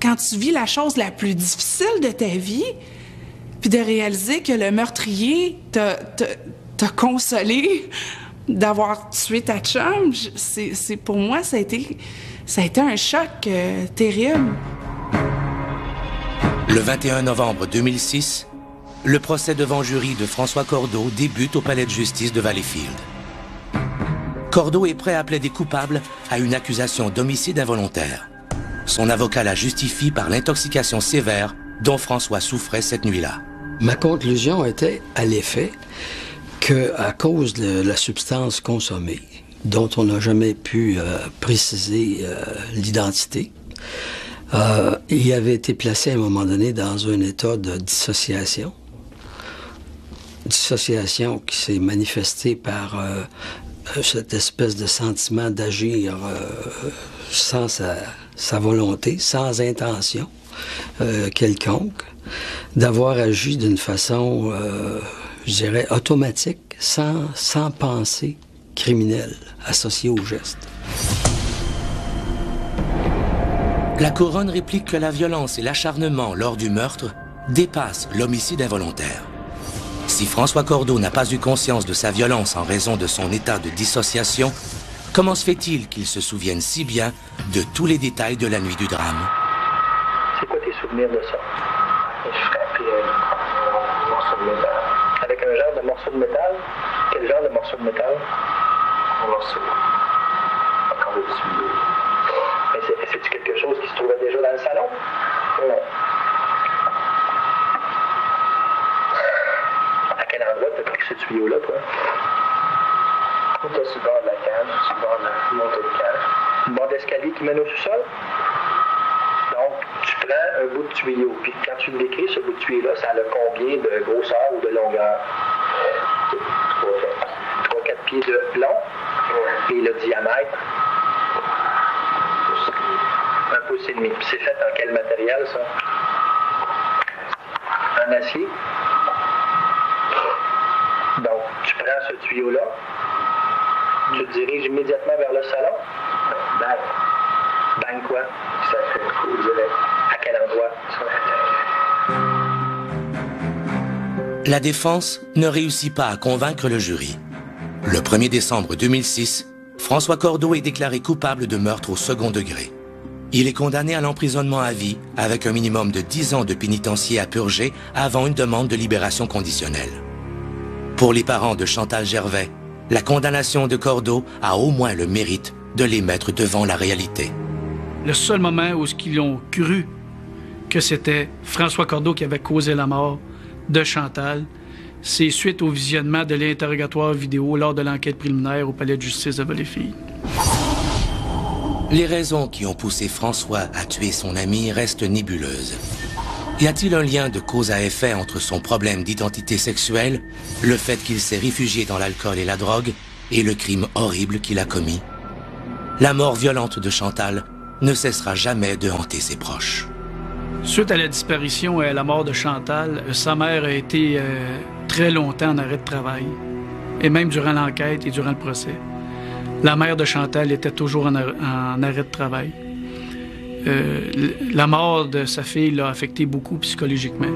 quand tu vis la chose la plus difficile de ta vie, puis de réaliser que le meurtrier t'a... te consoler d'avoir tué ta chum, c'est pour moi, ça a été, ça a été un choc euh, terrible. Le vingt et un novembre deux mille six, le procès devant jury de François Cordeau débute au palais de justice de Valleyfield. Cordeau est prêt à plaider coupable à une accusation d'homicide involontaire. Son avocat la justifie par l'intoxication sévère dont François souffrait cette nuit-là. Ma conclusion était, à l'effet, qu'à cause de la substance consommée, dont on n'a jamais pu euh, préciser euh, l'identité, euh, il avait été placé à un moment donné dans un état de dissociation. Dissociation qui s'est manifestée par euh, cette espèce de sentiment d'agir euh, sans sa, sa volonté, sans intention euh, quelconque, d'avoir agi d'une façon... Euh, je dirais, automatique, sans, sans pensée criminelle associée au geste. La couronne réplique que la violence et l'acharnement lors du meurtre dépassent l'homicide involontaire. Si François Cordeau n'a pas eu conscience de sa violence en raison de son état de dissociation, comment se fait-il qu'il se souvienne si bien de tous les détails de la nuit du drame? C'est quoi tes souvenirs de ça? Je frappais mon, mon souvenir de... Avec un genre de morceau de métal. Quel genre de morceau de métal? Un morceau. Quand je suis... Mais c'est-tu quelque chose qui se trouvait déjà dans le salon? Non. t'as pris ce tuyau-là, toi? J'étais sur le bord de la cave, sur le bord de la montée de cave. Le bord d'escalier qui mène au sous-sol? Donc, tu prends un bout de tuyau, puis quand tu le décris, ce bout de tuyau-là, ça a combien de grosseur ou de longueur? trois à quatre pieds de long, ouais. Et le diamètre? Un pouce et demi. Puis c'est fait en quel matériel, ça? En acier? Donc, tu prends ce tuyau-là, tu te diriges immédiatement vers le salon. Bang. Bang quoi? Ça fait le coup direct. À quel endroit? La défense ne réussit pas à convaincre le jury. Le premier décembre deux mille six, François Cordeau est déclaré coupable de meurtre au second degré. Il est condamné à l'emprisonnement à vie avec un minimum de dix ans de pénitencier à purger avant une demande de libération conditionnelle. Pour les parents de Chantal Gervais, la condamnation de Cordeau a au moins le mérite de les mettre devant la réalité. Le seul moment où ils ont cru que c'était François Cordeau qui avait causé la mort de Chantal, c'est suite au visionnement de l'interrogatoire vidéo lors de l'enquête préliminaire au palais de justice de Valleyfield. Les raisons qui ont poussé François à tuer son ami restent nébuleuses. Y a-t-il un lien de cause à effet entre son problème d'identité sexuelle, le fait qu'il s'est réfugié dans l'alcool et la drogue, et le crime horrible qu'il a commis? La mort violente de Chantal ne cessera jamais de hanter ses proches. Suite à la disparition et à la mort de Chantal, sa mère a été euh, très longtemps en arrêt de travail, et même durant l'enquête et durant le procès. La mère de Chantal était toujours en, en arrêt de travail. Euh, la mort de sa fille l'a affecté beaucoup psychologiquement.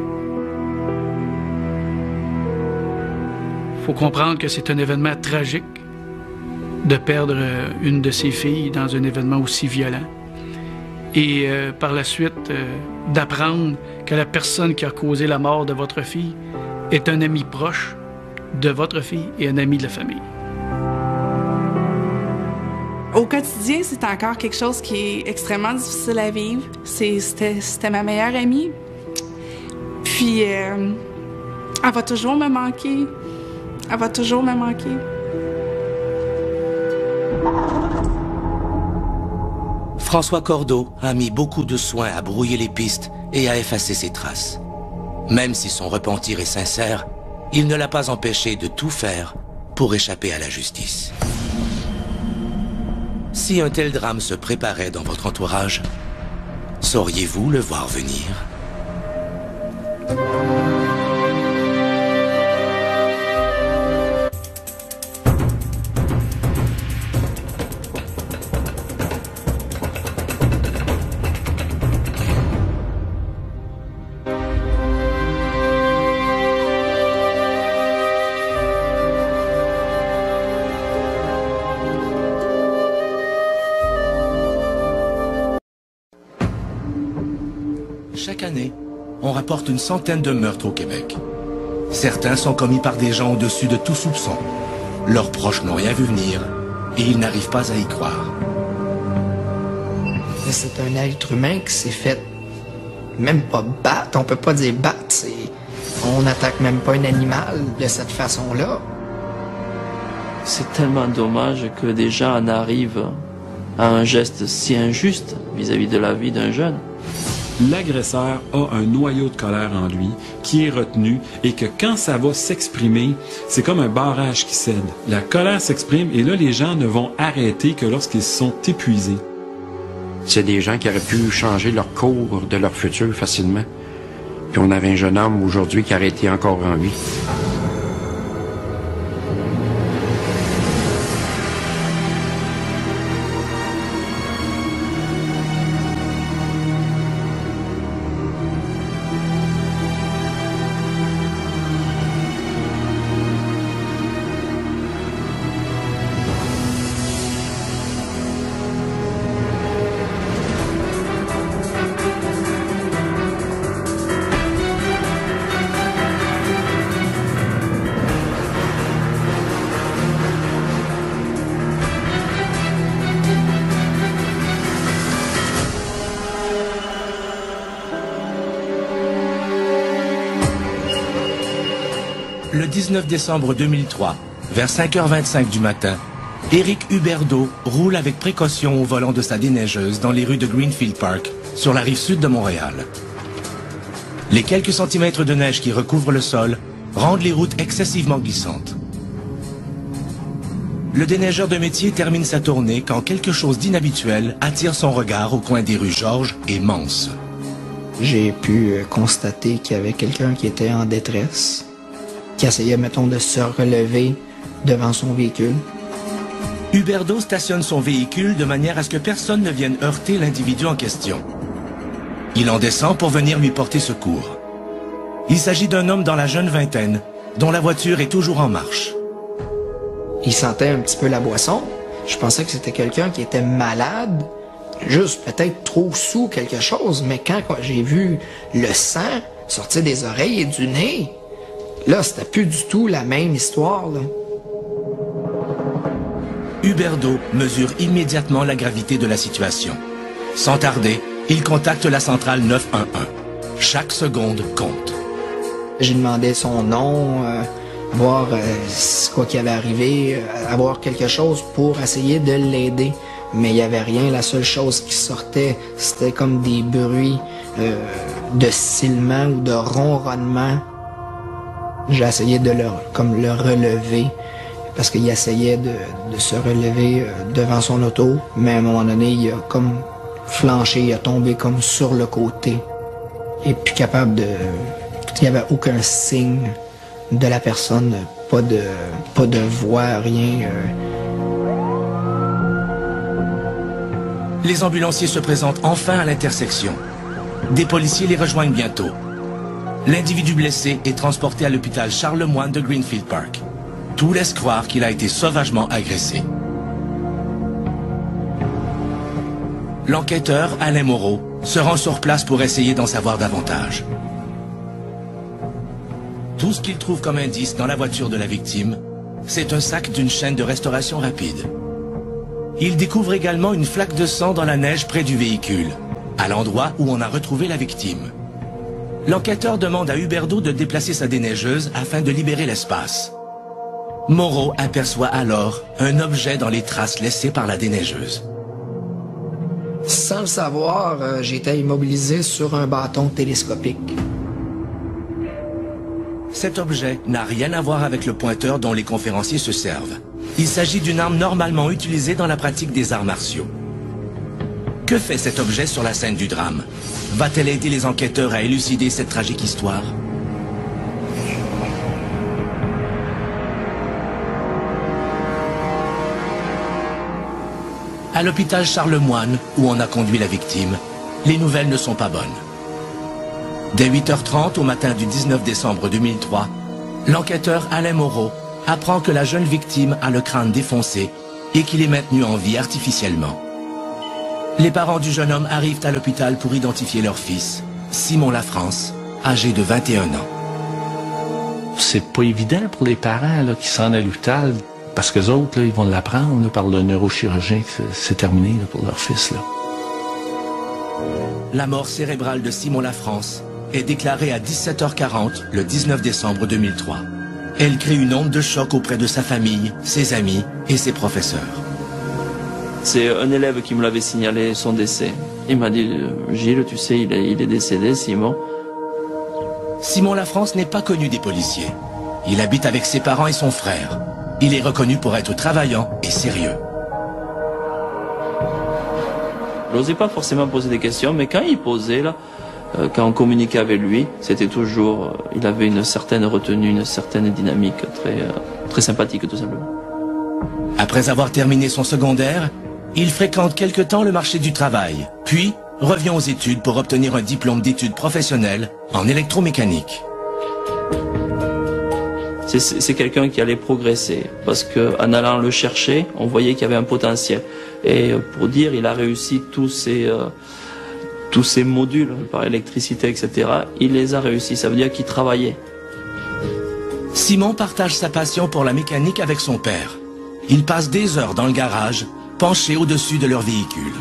Il faut comprendre que c'est un événement tragique de perdre une de ses filles dans un événement aussi violent. Et euh, par la suite, euh, d'apprendre que la personne qui a causé la mort de votre fille est un ami proche de votre fille et un ami de la famille. Au quotidien, c'est encore quelque chose qui est extrêmement difficile à vivre. C'était ma meilleure amie. Puis, euh, elle va toujours me manquer. Elle va toujours me manquer. François Cordeau a mis beaucoup de soins à brouiller les pistes et à effacer ses traces. Même si son repentir est sincère, il ne l'a pas empêché de tout faire pour échapper à la justice. Si un tel drame se préparait dans votre entourage, sauriez-vous le voir venir? Chaque année, on rapporte une centaine de meurtres au Québec. Certains sont commis par des gens au-dessus de tout soupçon. Leurs proches n'ont rien vu venir et ils n'arrivent pas à y croire. C'est un être humain qui s'est fait même pas battre. On peut pas dire battre, c'est... On n'attaque même pas un animal de cette façon-là. C'est tellement dommage que des gens en arrivent à un geste si injuste vis-à-vis de la vie d'un jeune. L'agresseur a un noyau de colère en lui qui est retenu et que quand ça va s'exprimer, c'est comme un barrage qui cède. La colère s'exprime et là, les gens ne vont arrêter que lorsqu'ils sont épuisés. C'est des gens qui auraient pu changer leur cours de leur futur facilement. Puis on avait un jeune homme aujourd'hui qui aurait été encore en vie. dix-neuf décembre deux mille trois, vers cinq heures vingt-cinq du matin, Eric Huberdeau roule avec précaution au volant de sa déneigeuse dans les rues de Greenfield Park, sur la rive sud de Montréal. Les quelques centimètres de neige qui recouvrent le sol rendent les routes excessivement glissantes. Le déneigeur de métier termine sa tournée quand quelque chose d'inhabituel attire son regard au coin des rues Georges et Manse. J'ai pu constater qu'il y avait quelqu'un qui était en détresse, qui essayait, mettons, de se relever devant son véhicule. Huberdeau stationne son véhicule de manière à ce que personne ne vienne heurter l'individu en question. Il en descend pour venir lui porter secours. Il s'agit d'un homme dans la jeune vingtaine, dont la voiture est toujours en marche. Il sentait un petit peu la boisson. Je pensais que c'était quelqu'un qui était malade, juste peut-être trop sous quelque chose, mais quand, quand j'ai vu le sang sortir des oreilles et du nez, là, c'était plus du tout la même histoire, là. Huberdeau mesure immédiatement la gravité de la situation. Sans tarder, il contacte la centrale neuf un un. Chaque seconde compte. J'ai demandé son nom, euh, voir euh, quoi qu'il avait arrivé, euh, avoir quelque chose pour essayer de l'aider. Mais il n'y avait rien. La seule chose qui sortait, c'était comme des bruits euh, de sifflement ou de ronronnement. J'ai essayé de le, comme le relever, parce qu'il essayait de, de se relever devant son auto, mais à un moment donné, il a comme flanché, il a tombé comme sur le côté. Et puis capable de... Il n'y avait aucun signe de la personne, pas de, pas de voix, rien. Les ambulanciers se présentent enfin à l'intersection. Des policiers les rejoignent bientôt. L'individu blessé est transporté à l'hôpital Charles Le Moine de Greenfield Park. Tout laisse croire qu'il a été sauvagement agressé. L'enquêteur, Alain Moreau, se rend sur place pour essayer d'en savoir davantage. Tout ce qu'il trouve comme indice dans la voiture de la victime, c'est un sac d'une chaîne de restauration rapide. Il découvre également une flaque de sang dans la neige près du véhicule, à l'endroit où on a retrouvé la victime. L'enquêteur demande à Huberdeau de déplacer sa déneigeuse afin de libérer l'espace. Moreau aperçoit alors un objet dans les traces laissées par la déneigeuse. Sans le savoir, euh, j'étais immobilisé sur un bâton télescopique. Cet objet n'a rien à voir avec le pointeur dont les conférenciers se servent. Il s'agit d'une arme normalement utilisée dans la pratique des arts martiaux. Que fait cet objet sur la scène du drame? Va-t-elle aider les enquêteurs à élucider cette tragique histoire? À l'hôpital Charles Le Moine, où on a conduit la victime, les nouvelles ne sont pas bonnes. Dès huit heures trente au matin du dix-neuf décembre deux mille trois, l'enquêteur Alain Moreau apprend que la jeune victime a le crâne défoncé et qu'il est maintenu en vie artificiellement. Les parents du jeune homme arrivent à l'hôpital pour identifier leur fils, Simon Lafrance, âgé de vingt et un ans. C'est pas évident pour les parents là, qui s'en allent l'hôpital. Parce qu'eux autres, là, ils vont l'apprendre par le neurochirurgien que c'est terminé là, pour leur fils. Là. La mort cérébrale de Simon Lafrance est déclarée à dix-sept heures quarante le dix-neuf décembre deux mille trois. Elle crée une onde de choc auprès de sa famille, ses amis et ses professeurs. C'est un élève qui me l'avait signalé son décès. Il m'a dit « Gilles, tu sais, il est, il est décédé, Simon. » Simon Lafrance n'est pas connu des policiers. Il habite avec ses parents et son frère. Il est reconnu pour être travaillant et sérieux. Je n'osais pas forcément poser des questions, mais quand il posait, là, euh, quand on communiquait avec lui, c'était toujours... Euh, il avait une certaine retenue, une certaine dynamique très, euh, très sympathique, tout simplement. Après avoir terminé son secondaire, il fréquente quelque temps le marché du travail, puis revient aux études pour obtenir un diplôme d'études professionnelles en électromécanique. C'est quelqu'un qui allait progresser, parce qu'en allant le chercher, on voyait qu'il y avait un potentiel. Et pour dire, il a réussi tous ses, euh, tous ses modules, par électricité, et cetera, il les a réussis, ça veut dire qu'il travaillait. Simon partage sa passion pour la mécanique avec son père. Ils passent des heures dans le garage, penchés au-dessus de leur véhicule.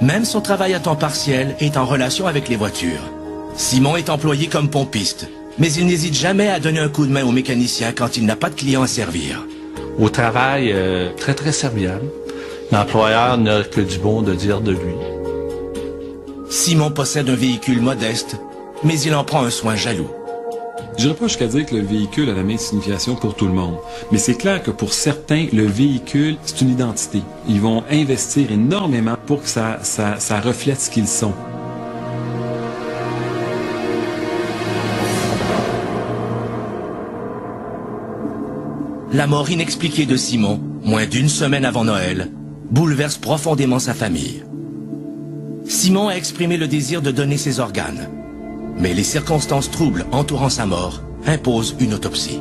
Même son travail à temps partiel est en relation avec les voitures. Simon est employé comme pompiste, mais il n'hésite jamais à donner un coup de main au mécanicien quand il n'a pas de client à servir. Au travail, euh, très très serviable. L'employeur n'a que du bon de dire de lui. Simon possède un véhicule modeste, mais il en prend un soin jaloux. Je n'irai pas jusqu'à dire que le véhicule a la même signification pour tout le monde, mais c'est clair que pour certains, le véhicule, c'est une identité. Ils vont investir énormément pour que ça, ça, ça reflète ce qu'ils sont. La mort inexpliquée de Simon, moins d'une semaine avant Noël, bouleverse profondément sa famille. Simon a exprimé le désir de donner ses organes. Mais les circonstances troubles entourant sa mort imposent une autopsie.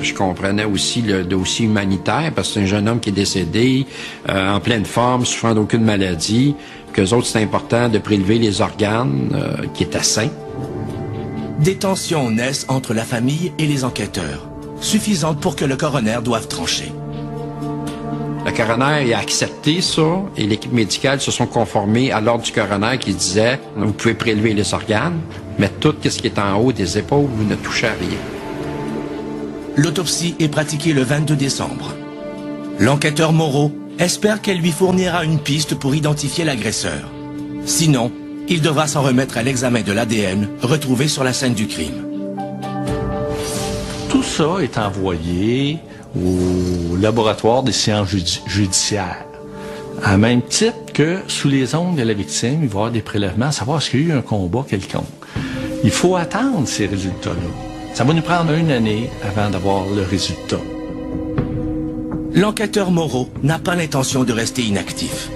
Je comprenais aussi le dossier humanitaire, parce que c'est un jeune homme qui est décédé, euh, en pleine forme, souffrant d'aucune maladie, qu'eux autres, c'est important de prélever les organes euh, qui étaient sains. Des tensions naissent entre la famille et les enquêteurs, suffisantes pour que le coroner doive trancher. Le coroner a accepté ça et l'équipe médicale se sont conformés à l'ordre du coroner qui disait « Vous pouvez prélever les organes, mais tout ce qui est en haut des épaules, vous ne touchez à rien. » L'autopsie est pratiquée le vingt-deux décembre. L'enquêteur Moreau espère qu'elle lui fournira une piste pour identifier l'agresseur. Sinon, il devra s'en remettre à l'examen de l'A D N retrouvé sur la scène du crime. Tout ça est envoyé au laboratoire des sciences judi judiciaires. À même titre que sous les ongles de la victime, il va y avoir des prélèvements, à savoir s'il y a eu un combat quelconque. Il faut attendre ces résultats-là. Ça va nous prendre une année avant d'avoir le résultat. L'enquêteur Moreau n'a pas l'intention de rester inactif.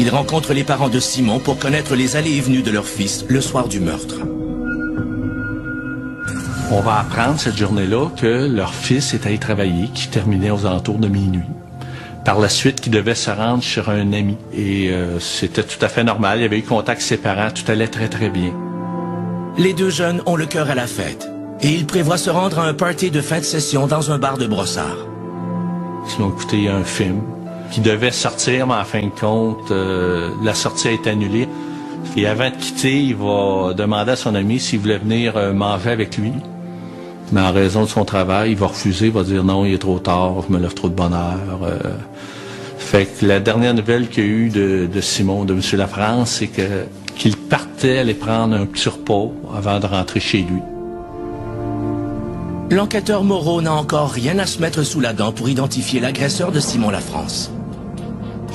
Il rencontre les parents de Simon pour connaître les allées et venues de leur fils le soir du meurtre. On va apprendre cette journée-là que leur fils est allé travailler, qui terminait aux alentours de minuit. Par la suite, qu'il devait se rendre chez un ami. Et euh, c'était tout à fait normal, il avait eu contact avec ses parents, tout allait très très bien. Les deux jeunes ont le cœur à la fête, et ils prévoient se rendre à un party de fin de session dans un bar de Brossard. Ils ont écouté un film qui devait sortir, mais en fin de compte, euh, la sortie a été annulée. Et avant de quitter, il va demander à son ami s'il voulait venir euh, manger avec lui. Mais en raison de son travail, il va refuser, il va dire non, il est trop tard, je me lève trop de bonne heure. Euh, fait que la dernière nouvelle qu'il y a eu de, de Simon, de M. Lafrance, c'est que qu'il partait aller prendre un petit repos avant de rentrer chez lui. L'enquêteur Moreau n'a encore rien à se mettre sous la dent pour identifier l'agresseur de Simon Lafrance.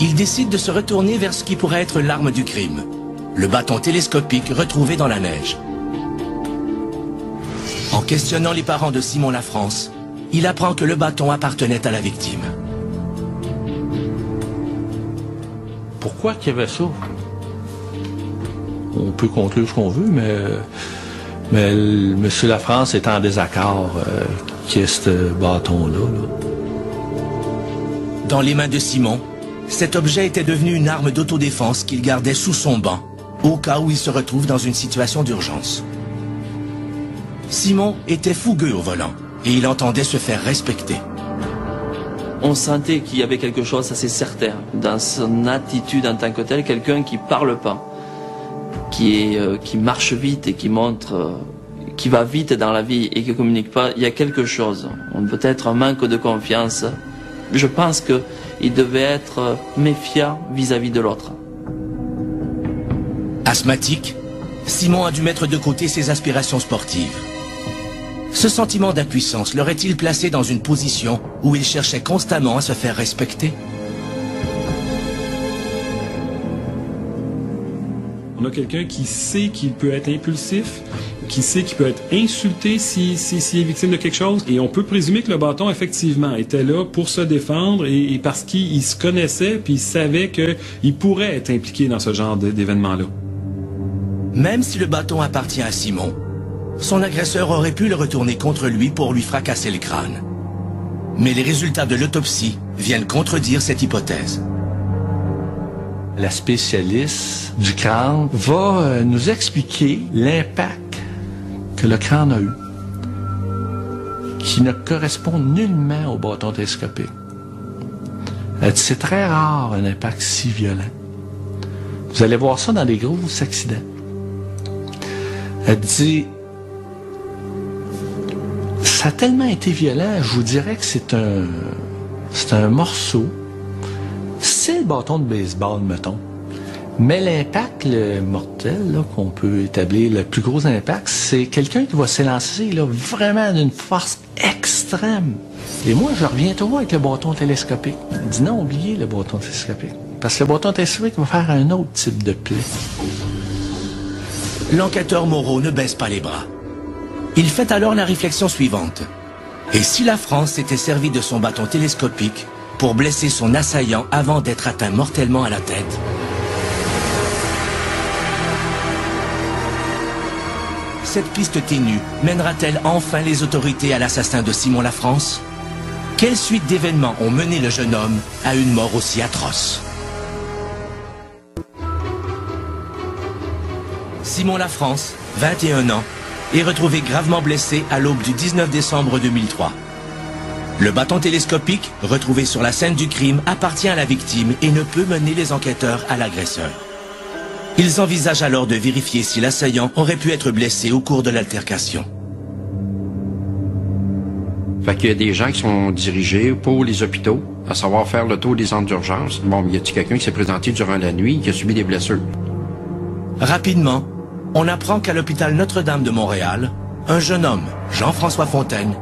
Il décide de se retourner vers ce qui pourrait être l'arme du crime, le bâton télescopique retrouvé dans la neige. En questionnant les parents de Simon Lafrance, il apprend que le bâton appartenait à la victime. Pourquoi qu'il y avait ça? On peut conclure ce qu'on veut, mais, mais M. Lafrance est en désaccord euh, qu'il y ait ce bâton-là. Là. Dans les mains de Simon, cet objet était devenu une arme d'autodéfense qu'il gardait sous son banc, au cas où il se retrouve dans une situation d'urgence. Simon était fougueux au volant et il entendait se faire respecter. On sentait qu'il y avait quelque chose assez certain dans son attitude en tant que tel, quelqu'un qui parle pas, qui, est, euh, qui marche vite et qui montre, euh, qui va vite dans la vie et qui communique pas, il y a quelque chose. Peut-être un manque de confiance. Je pense qu'il devait être méfiant vis-à-vis de l'autre. Asthmatique, Simon a dû mettre de côté ses aspirations sportives. Ce sentiment d'impuissance l'aurait-il placé dans une position où il cherchait constamment à se faire respecter? On a quelqu'un qui sait qu'il peut être impulsif, qui sait qu'il peut être insulté s'il si, si, si est victime de quelque chose. Et on peut présumer que le bâton, effectivement, était là pour se défendre et, et parce qu'il se connaissait puis il savait qu'il pourrait être impliqué dans ce genre d'événement-là. Même si le bâton appartient à Simon, son agresseur aurait pu le retourner contre lui pour lui fracasser le crâne. Mais les résultats de l'autopsie viennent contredire cette hypothèse. La spécialiste du crâne va nous expliquer l'impact que le crâne a eu, qui ne correspond nullement au bâton télescopique. Elle dit, c'est très rare un impact si violent. Vous allez voir ça dans les gros accidents. Elle dit, ça a tellement été violent, je vous dirais que c'est un, c'est un morceau. C'est le bâton de baseball, mettons. Mais l'impact le mortel qu'on peut établir, le plus gros impact, c'est quelqu'un qui va s'élancer là, vraiment d'une force extrême. Et moi, je reviens toujours avec le bâton télescopique. Je dis non, oubliez le bâton télescopique. Parce que le bâton télescopique va faire un autre type de plaie. L'enquêteur Moreau ne baisse pas les bras. Il fait alors la réflexion suivante. Et si la France s'était servie de son bâton télescopique pour blesser son assaillant avant d'être atteint mortellement à la tête? Cette piste ténue mènera-t-elle enfin les autorités à l'assassin de Simon Lafrance? Quelle suite d'événements ont mené le jeune homme à une mort aussi atroce? Simon Lafrance, vingt et un ans, est retrouvé gravement blessé à l'aube du dix-neuf décembre deux mille trois. Le bâton télescopique, retrouvé sur la scène du crime, appartient à la victime et ne peut mener les enquêteurs à l'agresseur. Ils envisagent alors de vérifier si l'assaillant aurait pu être blessé au cours de l'altercation. Fait qu'il y a des gens qui sont dirigés pour les hôpitaux, à savoir faire le tour des centres d'urgence. Bon, y a-t-il quelqu'un qui s'est présenté durant la nuit et qui a subi des blessures? Rapidement, on apprend qu'à l'hôpital Notre-Dame de Montréal, un jeune homme, Jean-François Fontaine,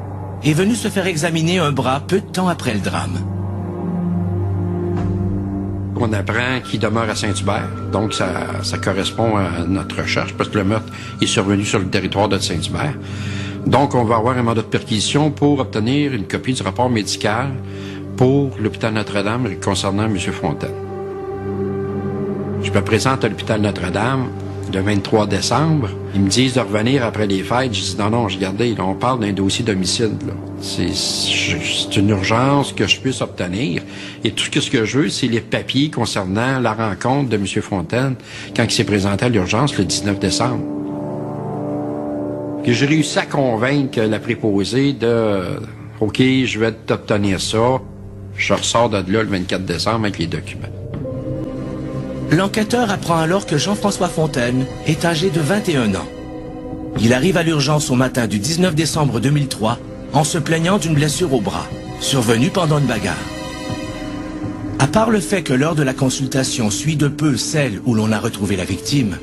est venu se faire examiner un bras peu de temps après le drame. On apprend qu'il demeure à Saint-Hubert, donc ça, ça correspond à notre recherche, parce que le meurtre est survenu sur le territoire de Saint-Hubert. Donc on va avoir un mandat de perquisition pour obtenir une copie du rapport médical pour l'hôpital Notre-Dame concernant M. Fontaine. Je me présente à l'hôpital Notre-Dame le vingt-trois décembre, ils me disent de revenir après les fêtes. Je dis non, non, regardez, là, on parle d'un dossier d'homicide. C'est une urgence que je puisse obtenir. Et tout ce que je veux, c'est les papiers concernant la rencontre de M. Fontaine quand il s'est présenté à l'urgence le dix-neuf décembre. J'ai réussi à convaincre la préposée de « OK, je vais t'obtenir ça ». Je ressors de là le vingt-quatre décembre avec les documents. L'enquêteur apprend alors que Jean-François Fontaine est âgé de vingt et un ans. Il arrive à l'urgence au matin du dix-neuf décembre deux mille trois en se plaignant d'une blessure au bras, survenue pendant une bagarre. À part le fait que l'heure de la consultation suit de peu celle où l'on a retrouvé la victime,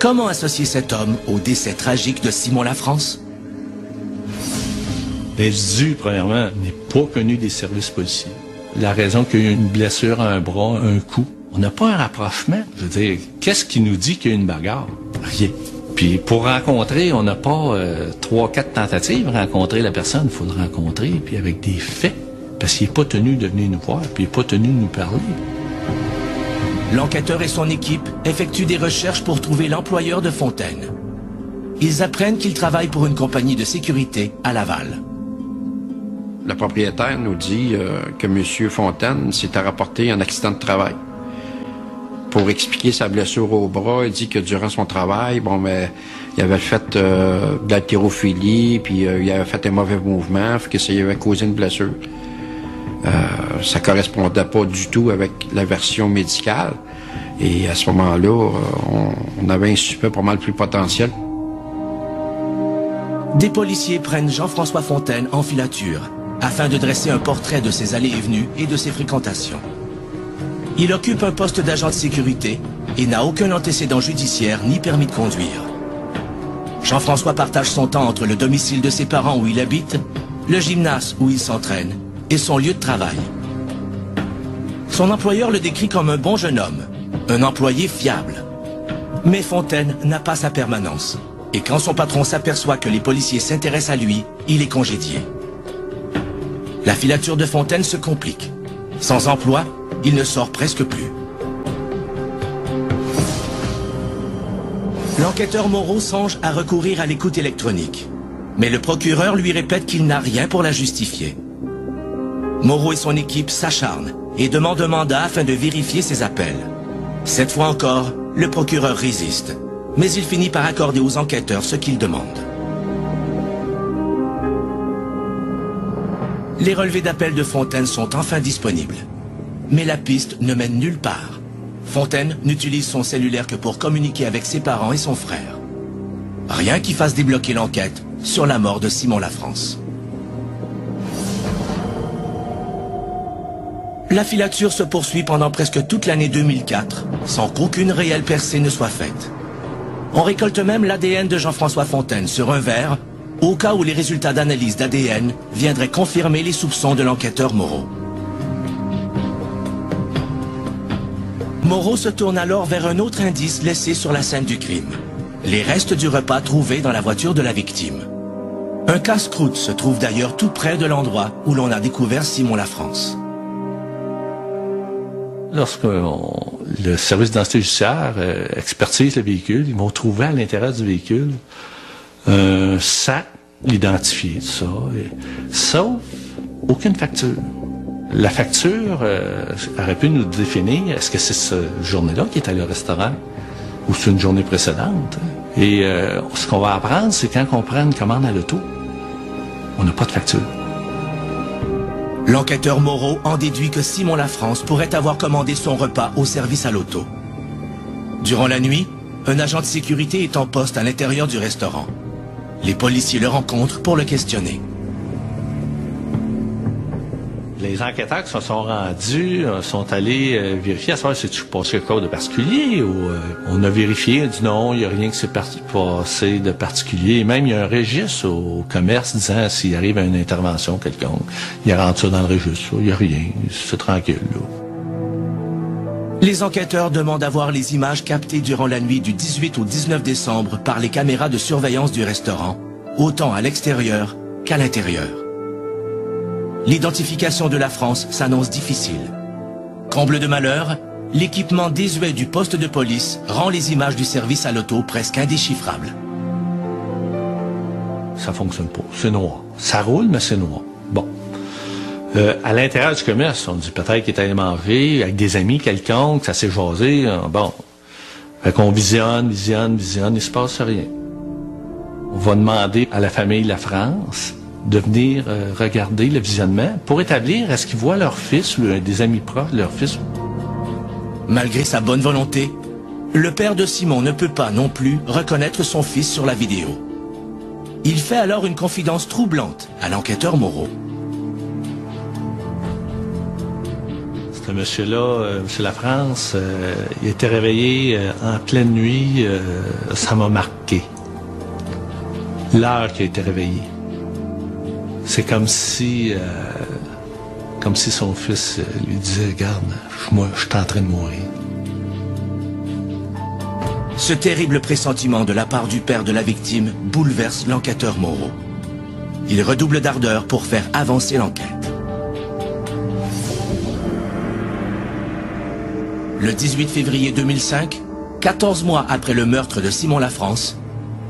comment associer cet homme au décès tragique de Simon Lafrance? L'individu, premièrement, n'est pas connu des services policiers. La raison qu'il y a eu une blessure à un bras, un coup, on n'a pas un rapprochement. Je veux dire, qu'est-ce qui nous dit qu'il y a une bagarre? Rien. Puis pour rencontrer, on n'a pas trois, quatre tentatives. Rencontrer la personne, il faut le rencontrer, puis avec des faits, parce qu'il n'est pas tenu de venir nous voir, puis il n'est pas tenu de nous parler. L'enquêteur et son équipe effectuent des recherches pour trouver l'employeur de Fontaine. Ils apprennent qu'il travaille pour une compagnie de sécurité à Laval. Le propriétaire nous dit euh, que M. Fontaine s'est rapporté un accident de travail. Pour expliquer sa blessure au bras, il dit que durant son travail, bon, mais il avait fait euh, de l'haltérophilie, puis euh, il avait fait un mauvais mouvement, fait que ça lui avait causé une blessure. Euh, ça correspondait pas du tout avec la version médicale. Et à ce moment-là, on, on avait un suspect pas mal plus potentiel. Des policiers prennent Jean-François Fontaine en filature afin de dresser un portrait de ses allées et venues et de ses fréquentations. Il occupe un poste d'agent de sécurité et n'a aucun antécédent judiciaire ni permis de conduire. Jean-François partage son temps entre le domicile de ses parents où il habite, le gymnase où il s'entraîne et son lieu de travail. Son employeur le décrit comme un bon jeune homme, un employé fiable. Mais Fontaine n'a pas sa permanence. Et quand son patron s'aperçoit que les policiers s'intéressent à lui, il est congédié. La filature de Fontaine se complique. Sans emploi, il ne sort presque plus. L'enquêteur Moreau songe à recourir à l'écoute électronique. Mais le procureur lui répète qu'il n'a rien pour la justifier. Moreau et son équipe s'acharnent et demandent un mandat afin de vérifier ses appels. Cette fois encore, le procureur résiste. Mais il finit par accorder aux enquêteurs ce qu'ils demandent. Les relevés d'appels de Fontaine sont enfin disponibles. Mais la piste ne mène nulle part. Fontaine n'utilise son cellulaire que pour communiquer avec ses parents et son frère. Rien qui fasse débloquer l'enquête sur la mort de Simon Lafrance. La filature se poursuit pendant presque toute l'année deux mille quatre, sans qu'aucune réelle percée ne soit faite. On récolte même l'A D N de Jean-François Fontaine sur un verre, au cas où les résultats d'analyse d'A D N viendraient confirmer les soupçons de l'enquêteur Moreau. Moreau se tourne alors vers un autre indice laissé sur la scène du crime, les restes du repas trouvés dans la voiture de la victime. Un casse-croûte se trouve d'ailleurs tout près de l'endroit où l'on a découvert Simon Lafrance. Lorsque on, le service d'identité judiciaire euh, expertise le véhicule, ils vont trouver à l'intérieur du véhicule un sac identifié, ça, et, sauf aucune facture. La facture euh, aurait pu nous définir, est-ce que c'est cette journée-là qui est allé au restaurant ou c'est une journée précédente? Et euh, ce qu'on va apprendre, c'est quand on prend une commande à l'auto, on n'a pas de facture. L'enquêteur Moreau en déduit que Simon Lafrance pourrait avoir commandé son repas au service à l'auto. Durant la nuit, un agent de sécurité est en poste à l'intérieur du restaurant. Les policiers le rencontrent pour le questionner. Les enquêteurs qui se sont rendus sont allés vérifier à savoir si tu passes quelque chose de particulier. Ou, euh, on a vérifié, on a dit non, il n'y a rien qui s'est passé de particulier. Même il y a un registre au commerce disant s'il arrive à une intervention quelconque, il rentre ça dans le registre, il n'y a rien, c'est tranquille. Là. Les enquêteurs demandent à voir les images captées durant la nuit du dix-huit au dix-neuf décembre par les caméras de surveillance du restaurant, autant à l'extérieur qu'à l'intérieur. L'identification de Lafrance s'annonce difficile. Comble de malheur, l'équipement désuet du poste de police rend les images du service à l'auto presque indéchiffrables. Ça fonctionne pas, c'est noir. Ça roule, mais c'est noir. Bon. Euh, à l'intérieur du commerce, on dit peut-être qu'il est allé manger avec des amis quelconques, ça s'est jasé, bon. Fait qu'on visionne, visionne, visionne, il se passe rien. On va demander à la famille Lafrance de venir euh, regarder le visionnement pour établir est-ce qu'ils voient leur fils ou euh, des amis proches de leur fils. Malgré sa bonne volonté, le père de Simon ne peut pas non plus reconnaître son fils sur la vidéo. Il fait alors une confidence troublante à l'enquêteur Moreau. Ce monsieur-là, euh, monsieur Lafrance, euh, il était réveillé euh, en pleine nuit, euh, ça m'a marqué. L'heure qu'il a été réveillé. C'est comme si, euh, comme si son fils lui disait, regarde, moi, je suis en train de mourir. Ce terrible pressentiment de la part du père de la victime bouleverse l'enquêteur Moreau. Il redouble d'ardeur pour faire avancer l'enquête. Le dix-huit février deux mille cinq, quatorze mois après le meurtre de Simon Lafrance,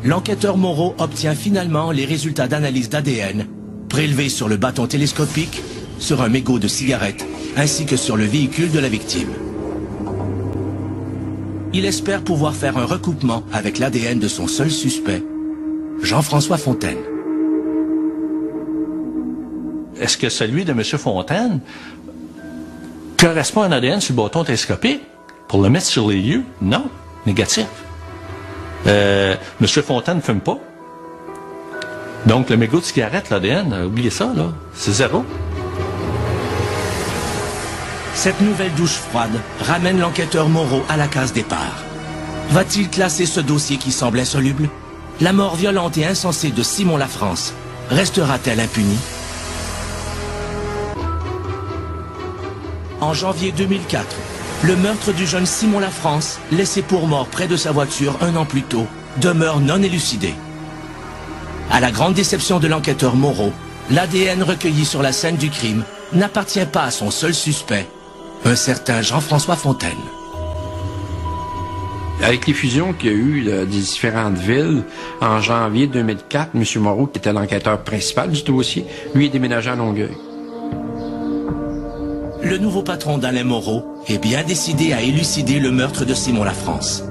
l'enquêteur Moreau obtient finalement les résultats d'analyse d'A D N prélevé sur le bâton télescopique, sur un mégot de cigarette, ainsi que sur le véhicule de la victime. Il espère pouvoir faire un recoupement avec l'A D N de son seul suspect, Jean-François Fontaine. Est-ce que celui de M. Fontaine correspond à un A D N sur le bâton télescopique pour le mettre sur les lieux? Non, négatif. Euh, M. Fontaine ne fume pas. Donc, le mégot de cigarette, l'A D N, oubliez ça, là, c'est zéro. Cette nouvelle douche froide ramène l'enquêteur Moreau à la case départ. Va-t-il classer ce dossier qui semble insoluble? La mort violente et insensée de Simon Lafrance restera-t-elle impunie? En janvier deux mille quatre, le meurtre du jeune Simon Lafrance, laissé pour mort près de sa voiture un an plus tôt, demeure non élucidé. À la grande déception de l'enquêteur Moreau, l'A D N recueilli sur la scène du crime n'appartient pas à son seul suspect, un certain Jean-François Fontaine. Avec les fusions qu'il y a eu euh, des différentes villes, en janvier deux mille quatre, M. Moreau, qui était l'enquêteur principal du dossier, lui est déménagé à Longueuil. Le nouveau patron d'Alain Moreau est bien décidé à élucider le meurtre de Simon Lafrance.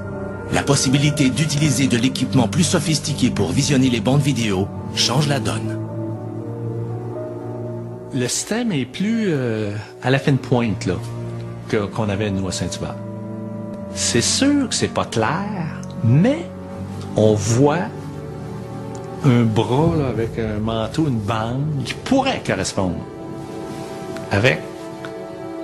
La possibilité d'utiliser de l'équipement plus sophistiqué pour visionner les bandes vidéo change la donne. Le système est plus euh, à la fin de pointe là qu'on avait nous à Saint-Hubert. C'est sûr que c'est pas clair, mais on voit un bras là, avec un manteau, une bande qui pourrait correspondre avec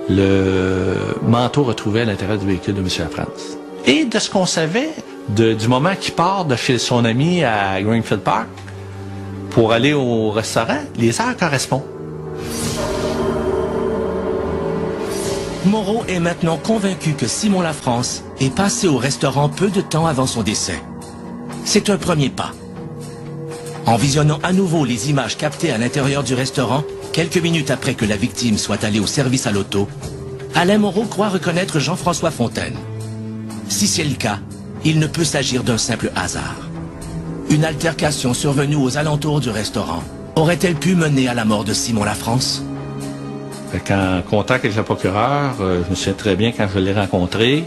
le manteau retrouvé à l'intérieur du véhicule de M. Lafrance. Et de ce qu'on savait, de, du moment qu'il part de chez son ami à Greenfield Park pour aller au restaurant, les heures correspondent. Moreau est maintenant convaincu que Simon Lafrance est passé au restaurant peu de temps avant son décès. C'est un premier pas. En visionnant à nouveau les images captées à l'intérieur du restaurant, quelques minutes après que la victime soit allée au service à l'auto, Alain Moreau croit reconnaître Jean-François Fontaine. Si c'est le cas, il ne peut s'agir d'un simple hasard. Une altercation survenue aux alentours du restaurant aurait-elle pu mener à la mort de Simon Lafrance? En contact avec le procureur, euh, je me souviens très bien quand je l'ai rencontré,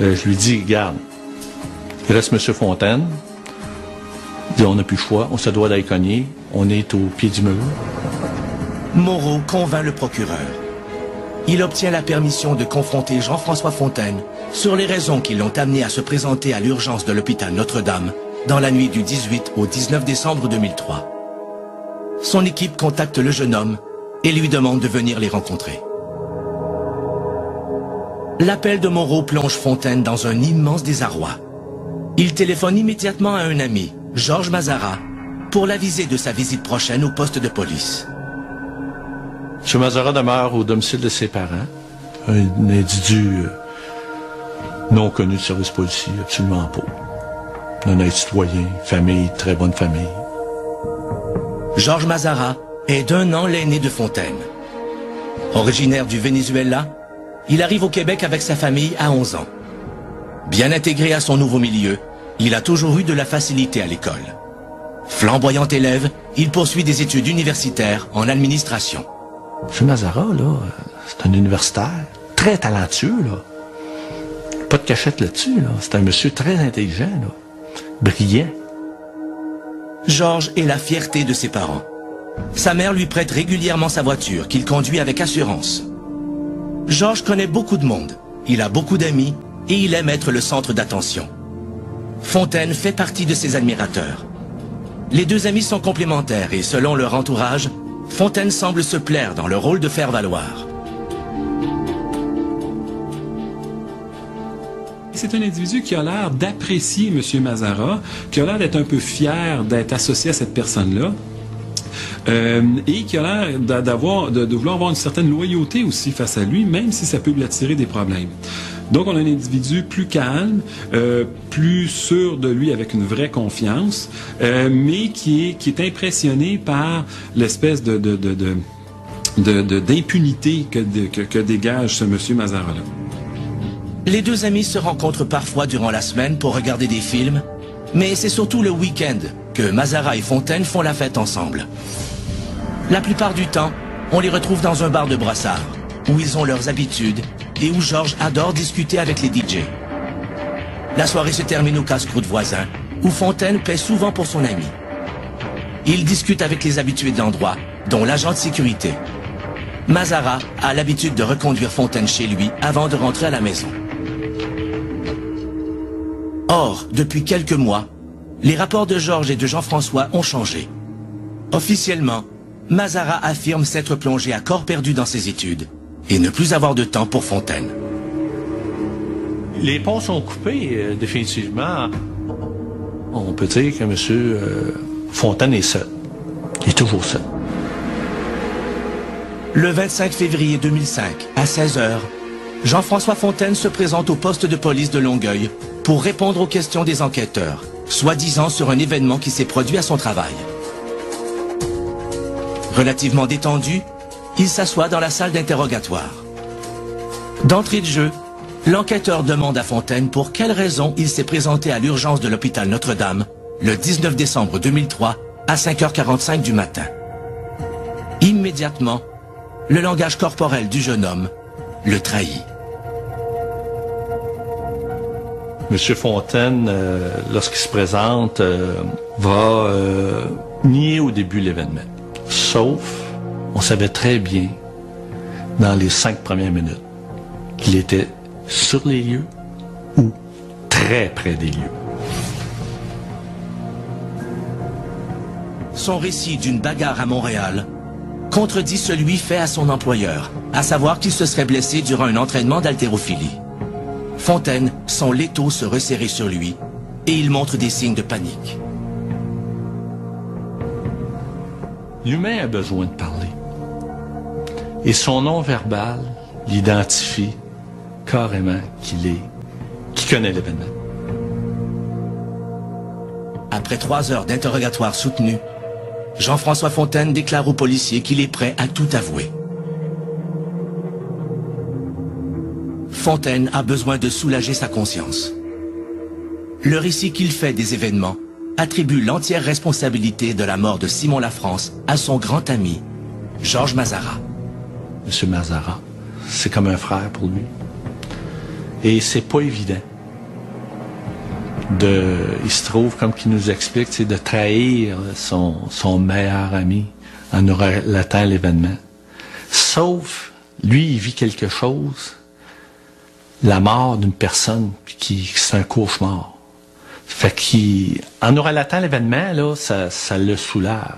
euh, je lui dis, regarde, il reste M. Fontaine, on n'a plus le choix, on se doit d'aller cogner, on est au pied du mur. Moreau convainc le procureur. Il obtient la permission de confronter Jean-François Fontaine sur les raisons qui l'ont amené à se présenter à l'urgence de l'hôpital Notre-Dame dans la nuit du dix-huit au dix-neuf décembre deux mille trois. Son équipe contacte le jeune homme et lui demande de venir les rencontrer. L'appel de Moreau plonge Fontaine dans un immense désarroi. Il téléphone immédiatement à un ami, Georges Mazara, pour l'aviser de sa visite prochaine au poste de police. M. Mazara demeure au domicile de ses parents, un individu non connu du service policier, absolument pas. Un citoyen, famille, très bonne famille. Georges Mazara est d'un an l'aîné de Fontaine. Originaire du Venezuela, il arrive au Québec avec sa famille à onze ans. Bien intégré à son nouveau milieu, il a toujours eu de la facilité à l'école. Flamboyant élève, il poursuit des études universitaires en administration. M. Mazara, là, c'est un universitaire très talentueux, là. Pas de cachette là-dessus, là. C'est un monsieur très intelligent, là. Brillant. Georges est la fierté de ses parents. Sa mère lui prête régulièrement sa voiture, qu'il conduit avec assurance. Georges connaît beaucoup de monde, il a beaucoup d'amis et il aime être le centre d'attention. Fontaine fait partie de ses admirateurs. Les deux amis sont complémentaires et selon leur entourage, Fontaine semble se plaire dans le rôle de faire-valoir. C'est un individu qui a l'air d'apprécier M. Mazara, qui a l'air d'être un peu fier d'être associé à cette personne-là. Euh, et qui a l'air d'avoir, de, de vouloir avoir une certaine loyauté aussi face à lui, même si ça peut lui attirer des problèmes. Donc on a un individu plus calme, euh, plus sûr de lui avec une vraie confiance, euh, mais qui est, qui est impressionné par l'espèce de, de, de, de, de, de, d'impunité que, de, que, que dégage ce monsieur Mazara-là. Les deux amis se rencontrent parfois durant la semaine pour regarder des films, mais c'est surtout le week-end que Mazara et Fontaine font la fête ensemble. La plupart du temps, on les retrouve dans un bar de Brossard, où ils ont leurs habitudes et où Georges adore discuter avec les D J. La soirée se termine au casse-croûte voisin, où Fontaine paie souvent pour son ami. Il discute avec les habitués de l'endroit, dont l'agent de sécurité. Mazara a l'habitude de reconduire Fontaine chez lui avant de rentrer à la maison. Or, depuis quelques mois, les rapports de Georges et de Jean-François ont changé. Officiellement, Mazara affirme s'être plongé à corps perdu dans ses études et ne plus avoir de temps pour Fontaine. Les ponts sont coupés, euh, définitivement. On peut dire que M. Euh, Fontaine est seul. Il est toujours seul. Le vingt-cinq février deux mille cinq, à seize heures, Jean-François Fontaine se présente au poste de police de Longueuil pour répondre aux questions des enquêteurs, soi-disant sur un événement qui s'est produit à son travail. Relativement détendu, il s'assoit dans la salle d'interrogatoire. D'entrée de jeu, l'enquêteur demande à Fontaine pour quelle raison il s'est présenté à l'urgence de l'hôpital Notre-Dame le dix-neuf décembre deux mille trois à cinq heures quarante-cinq du matin. Immédiatement, le langage corporel du jeune homme le trahit. Monsieur Fontaine, euh, lorsqu'il se présente, euh, va euh, nier au début l'événement. Sauf, on savait très bien, dans les cinq premières minutes, qu'il était sur les lieux ou très près des lieux. Son récit d'une bagarre à Montréal contredit celui fait à son employeur, à savoir qu'il se serait blessé durant un entraînement d'haltérophilie. Fontaine sent l'étau se resserrer sur lui et il montre des signes de panique. L'humain a besoin de parler. Et son nom verbal l'identifie carrément qu'il est, qu'il connaît l'événement. Après trois heures d'interrogatoire soutenu, Jean-François Fontaine déclare aux policiers qu'il est prêt à tout avouer. Fontaine a besoin de soulager sa conscience. Le récit qu'il fait des événements attribue l'entière responsabilité de la mort de Simon Lafrance à son grand ami, Georges Mazara. Monsieur Mazara, c'est comme un frère pour lui. Et c'est pas évident. De, il se trouve, comme qu'il nous explique, c'est de trahir son, son meilleur ami en nous relatant l'événement. Sauf, lui, il vit quelque chose, la mort d'une personne qui, c'est un cauchemar. Fait qu'il, en nous relatant l'événement, là, ça, ça le soulève.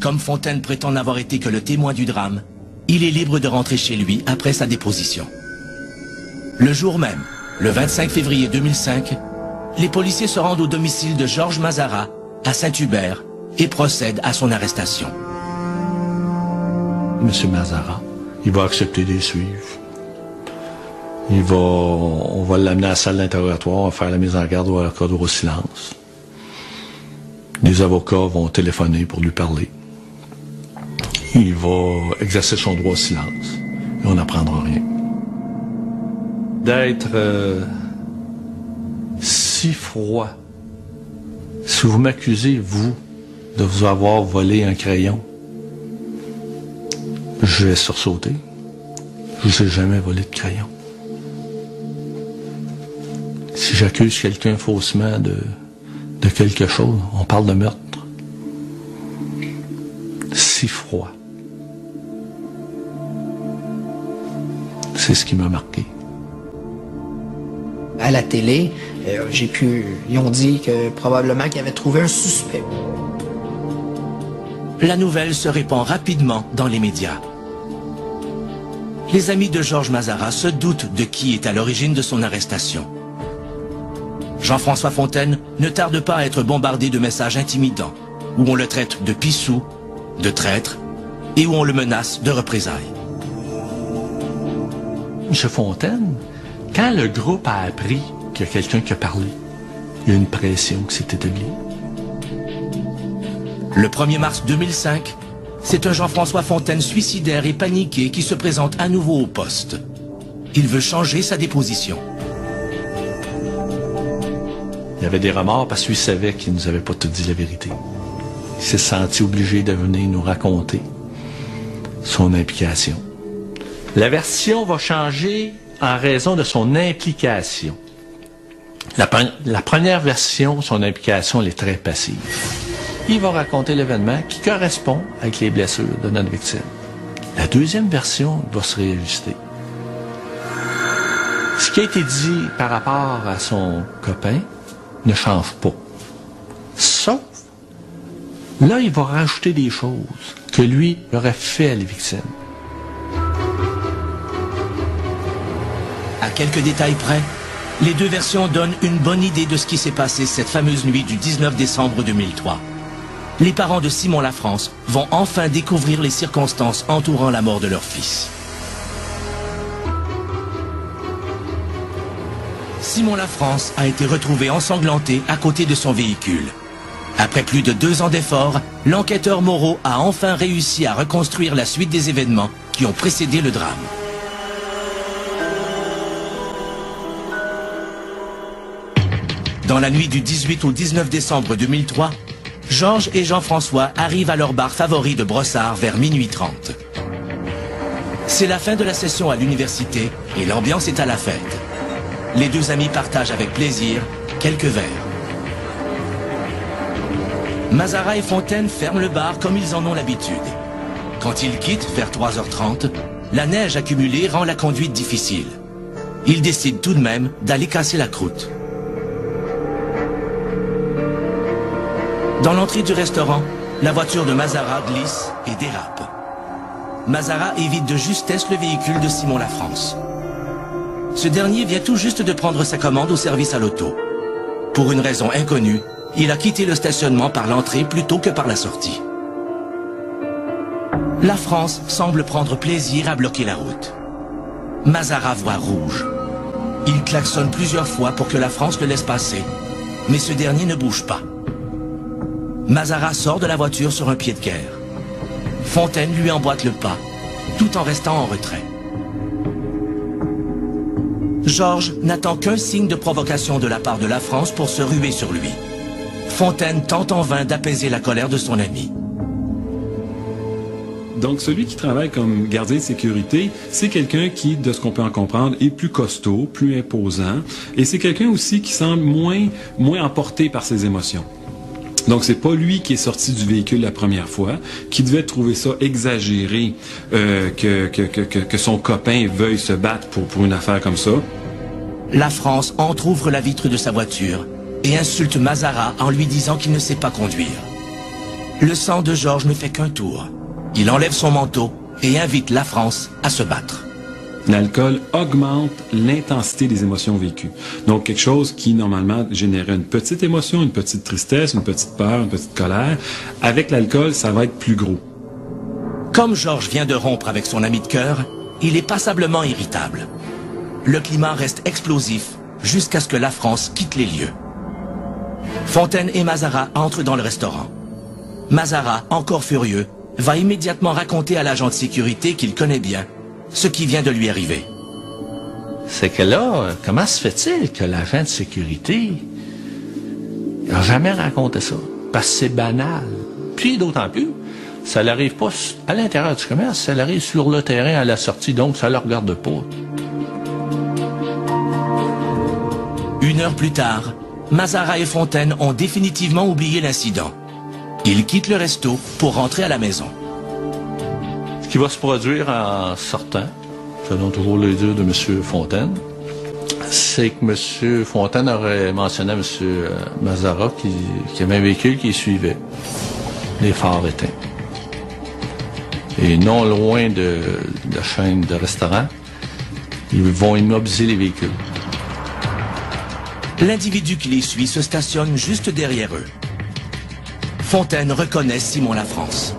Comme Fontaine prétend n'avoir été que le témoin du drame, il est libre de rentrer chez lui après sa déposition. Le jour même, le vingt-cinq février deux mille cinq, les policiers se rendent au domicile de Georges Mazara, à Saint-Hubert, et procèdent à son arrestation. Monsieur Mazara, il va accepter des suives. Il va, on va l'amener à la salle d'interrogatoire, on va faire la mise en garde ou à l'accord au silence. Les avocats vont téléphoner pour lui parler. Il va exercer son droit au silence et on n'apprendra rien. D'être euh, si froid. Si vous m'accusez, vous, de vous avoir volé un crayon, je vais sursauter. Je ne vous ai jamais volé de crayon. Si j'accuse quelqu'un faussement de, de quelque chose, on parle de meurtre. Si froid. C'est ce qui m'a marqué. À la télé, euh, j'ai pu, ils ont dit que probablement qu'ils avaient trouvé un suspect. La nouvelle se répand rapidement dans les médias. Les amis de Georges Mazara se doutent de qui est à l'origine de son arrestation. Jean-François Fontaine ne tarde pas à être bombardé de messages intimidants, où on le traite de pissou, de traître, et où on le menace de représailles. Monsieur Fontaine, quand le groupe a appris qu'il y a quelqu'un qui a parlé, il y a une pression qui s'est établie. Le premier mars deux mille cinq, c'est un Jean-François Fontaine suicidaire et paniqué qui se présente à nouveau au poste. Il veut changer sa déposition. Il avait des remords parce qu'il savait qu'il ne nous avait pas tout dit la vérité. Il s'est senti obligé de venir nous raconter son implication. La version va changer en raison de son implication. La, la première version, son implication, elle est très passive. Il va raconter l'événement qui correspond avec les blessures de notre victime. La deuxième version va se réajuster. Ce qui a été dit par rapport à son copain ne change pas. Sauf, là, il va rajouter des choses que lui aurait fait à la victime. À quelques détails près, les deux versions donnent une bonne idée de ce qui s'est passé cette fameuse nuit du dix-neuf décembre deux mille trois. Les parents de Simon Lafrance vont enfin découvrir les circonstances entourant la mort de leur fils. Simon Lafrance a été retrouvé ensanglanté à côté de son véhicule. Après plus de deux ans d'efforts, l'enquêteur Moreau a enfin réussi à reconstruire la suite des événements qui ont précédé le drame. Dans la nuit du dix-huit au dix-neuf décembre deux mille trois, Georges et Jean-François arrivent à leur bar favori de Brossard vers minuit trente. C'est la fin de la session à l'université et l'ambiance est à la fête. Les deux amis partagent avec plaisir quelques verres. Mazara et Fontaine ferment le bar comme ils en ont l'habitude. Quand ils quittent vers trois heures trente, la neige accumulée rend la conduite difficile. Ils décident tout de même d'aller casser la croûte. Dans l'entrée du restaurant, La voiture de Mazara glisse et dérape. Mazara évite de justesse le véhicule de Simon Lafrance. Ce dernier vient tout juste de prendre sa commande au service à l'auto. Pour une raison inconnue, il a quitté le stationnement par l'entrée plutôt que par la sortie. Lafrance semble prendre plaisir à bloquer la route. Mazara voit rouge. Il klaxonne plusieurs fois pour que Lafrance le laisse passer, mais ce dernier ne bouge pas. Mazara sort de la voiture sur un pied de guerre. Fontaine lui emboîte le pas, tout en restant en retrait. Georges n'attend qu'un signe de provocation de la part de Lafrance pour se ruer sur lui. Fontaine tente en vain d'apaiser la colère de son ami. Donc, celui qui travaille comme gardien de sécurité, c'est quelqu'un qui, de ce qu'on peut en comprendre, est plus costaud, plus imposant. Et c'est quelqu'un aussi qui semble moins, moins emporté par ses émotions. Donc, c'est pas lui qui est sorti du véhicule la première fois, qui devait trouver ça exagéré, euh, que, que, que, que son copain veuille se battre pour, pour une affaire comme ça. Lafrance entrouvre la vitre de sa voiture et insulte Mazara en lui disant qu'il ne sait pas conduire. Le sang de Georges ne fait qu'un tour. Il enlève son manteau et invite Lafrance à se battre. L'alcool augmente l'intensité des émotions vécues. Donc, quelque chose qui, normalement, générait une petite émotion, une petite tristesse, une petite peur, une petite colère. Avec l'alcool, ça va être plus gros. Comme Georges vient de rompre avec son ami de cœur, il est passablement irritable. Le climat reste explosif jusqu'à ce que Lafrance quitte les lieux. Fontaine et Mazara entrent dans le restaurant. Mazara, encore furieux, va immédiatement raconter à l'agent de sécurité qu'il connaît bien ce qui vient de lui arriver. C'est que là, comment se fait-il que l'agent de sécurité n'a jamais raconté ça? Parce que c'est banal. Puis d'autant plus, ça n'arrive pas à l'intérieur du commerce, ça l'arrive sur le terrain à la sortie, donc ça ne le regarde pas. Une heure plus tard, Mazara et Fontaine ont définitivement oublié l'incident. Il quitte le resto pour rentrer à la maison. Ce qui va se produire en sortant, selon toujours les dires de M. Fontaine, c'est que M. Fontaine aurait mentionné à M. Mazara qu'il y avait un véhicule qui suivait, les phares éteints. Et non loin de la chaîne de restaurants, ils vont immobiliser les véhicules. L'individu qui les suit se stationne juste derrière eux. Fontaine reconnaît Simon Lafrance.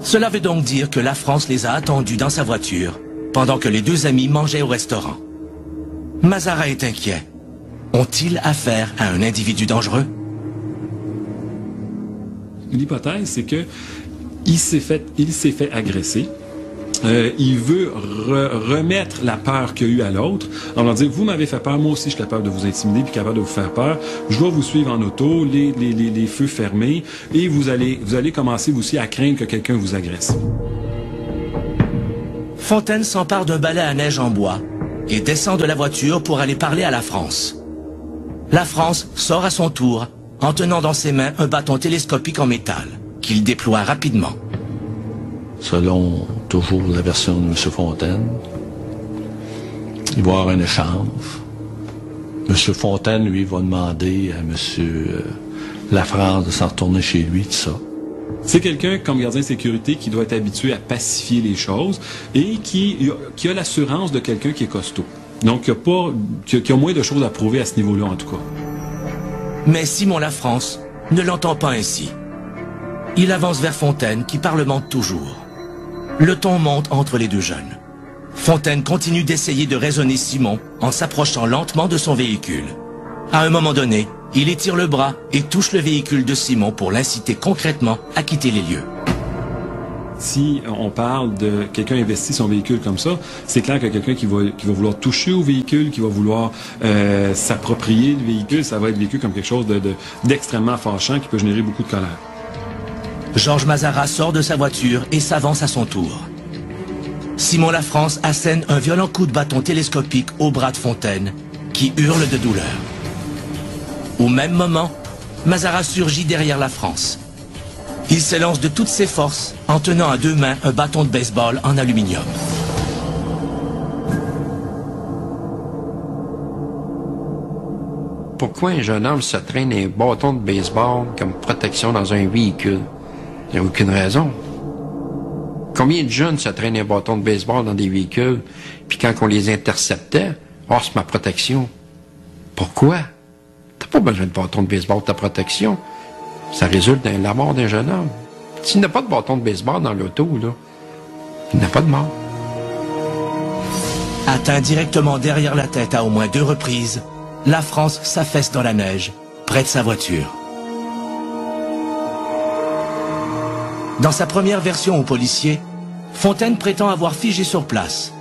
Cela veut donc dire que Lafrance les a attendus dans sa voiture, pendant que les deux amis mangeaient au restaurant. Mazara est inquiet. Ont-ils affaire à un individu dangereux? L'hypothèse, c'est que il s'est fait, il s'est fait agresser. Euh, il veut re remettre la peur qu'il y a eu à l'autre en leur disant « Vous m'avez fait peur, moi aussi je suis capable de vous intimider puis capable de vous faire peur. Je vais vous suivre en auto, les, les, les, les feux fermés et vous allez, vous allez commencer vous aussi à craindre que quelqu'un vous agresse. » Fontaine s'empare d'un balai à neige en bois et descend de la voiture pour aller parler à Lafrance. Lafrance sort à son tour en tenant dans ses mains un bâton télescopique en métal qu'il déploie rapidement. Selon toujours la version de M. Fontaine, il va y avoir un échange. M. Fontaine, lui, va demander à M. Lafrance de s'en retourner chez lui, tout ça. C'est quelqu'un, comme gardien de sécurité, qui doit être habitué à pacifier les choses et qui, qui a l'assurance de quelqu'un qui est costaud. Donc, qui a, pas, qui a, qui a moins de choses à prouver à ce niveau-là, en tout cas. Mais Simon Lafrance ne l'entend pas ainsi. Il avance vers Fontaine, qui parlemente toujours. Le ton monte entre les deux jeunes. Fontaine continue d'essayer de raisonner Simon en s'approchant lentement de son véhicule. À un moment donné, il étire le bras et touche le véhicule de Simon pour l'inciter concrètement à quitter les lieux. Si on parle de quelqu'un investit son véhicule comme ça, c'est clair que quelqu'un qui va, qui va vouloir toucher au véhicule, qui va vouloir euh, s'approprier le véhicule, ça va être vécu comme quelque chose de, de, d'extrêmement fâchant qui peut générer beaucoup de colère. Georges Mazara sort de sa voiture et s'avance à son tour. Simon Lafrance assène un violent coup de bâton télescopique au bras de Fontaine, qui hurle de douleur. Au même moment, Mazara surgit derrière Lafrance. Il s'élance de toutes ses forces en tenant à deux mains un bâton de baseball en aluminium. Pourquoi un jeune homme se traîne un bâton de baseball comme protection dans un véhicule? Il n'y a aucune raison. Combien de jeunes se traînent un bâton de baseball dans des véhicules, puis quand on les interceptait, « Ah, c'est ma protection. » Pourquoi? T'as pas besoin de bâton de baseball pour ta protection. Ça résulte de la mort d'un jeune homme. S'il n'a pas de bâton de baseball dans l'auto, là, il n'a pas de mort. Atteint directement derrière la tête à au moins deux reprises, Lafrance s'affaisse dans la neige, près de sa voiture. Dans sa première version aux policiers, Fontaine prétend avoir figé sur place.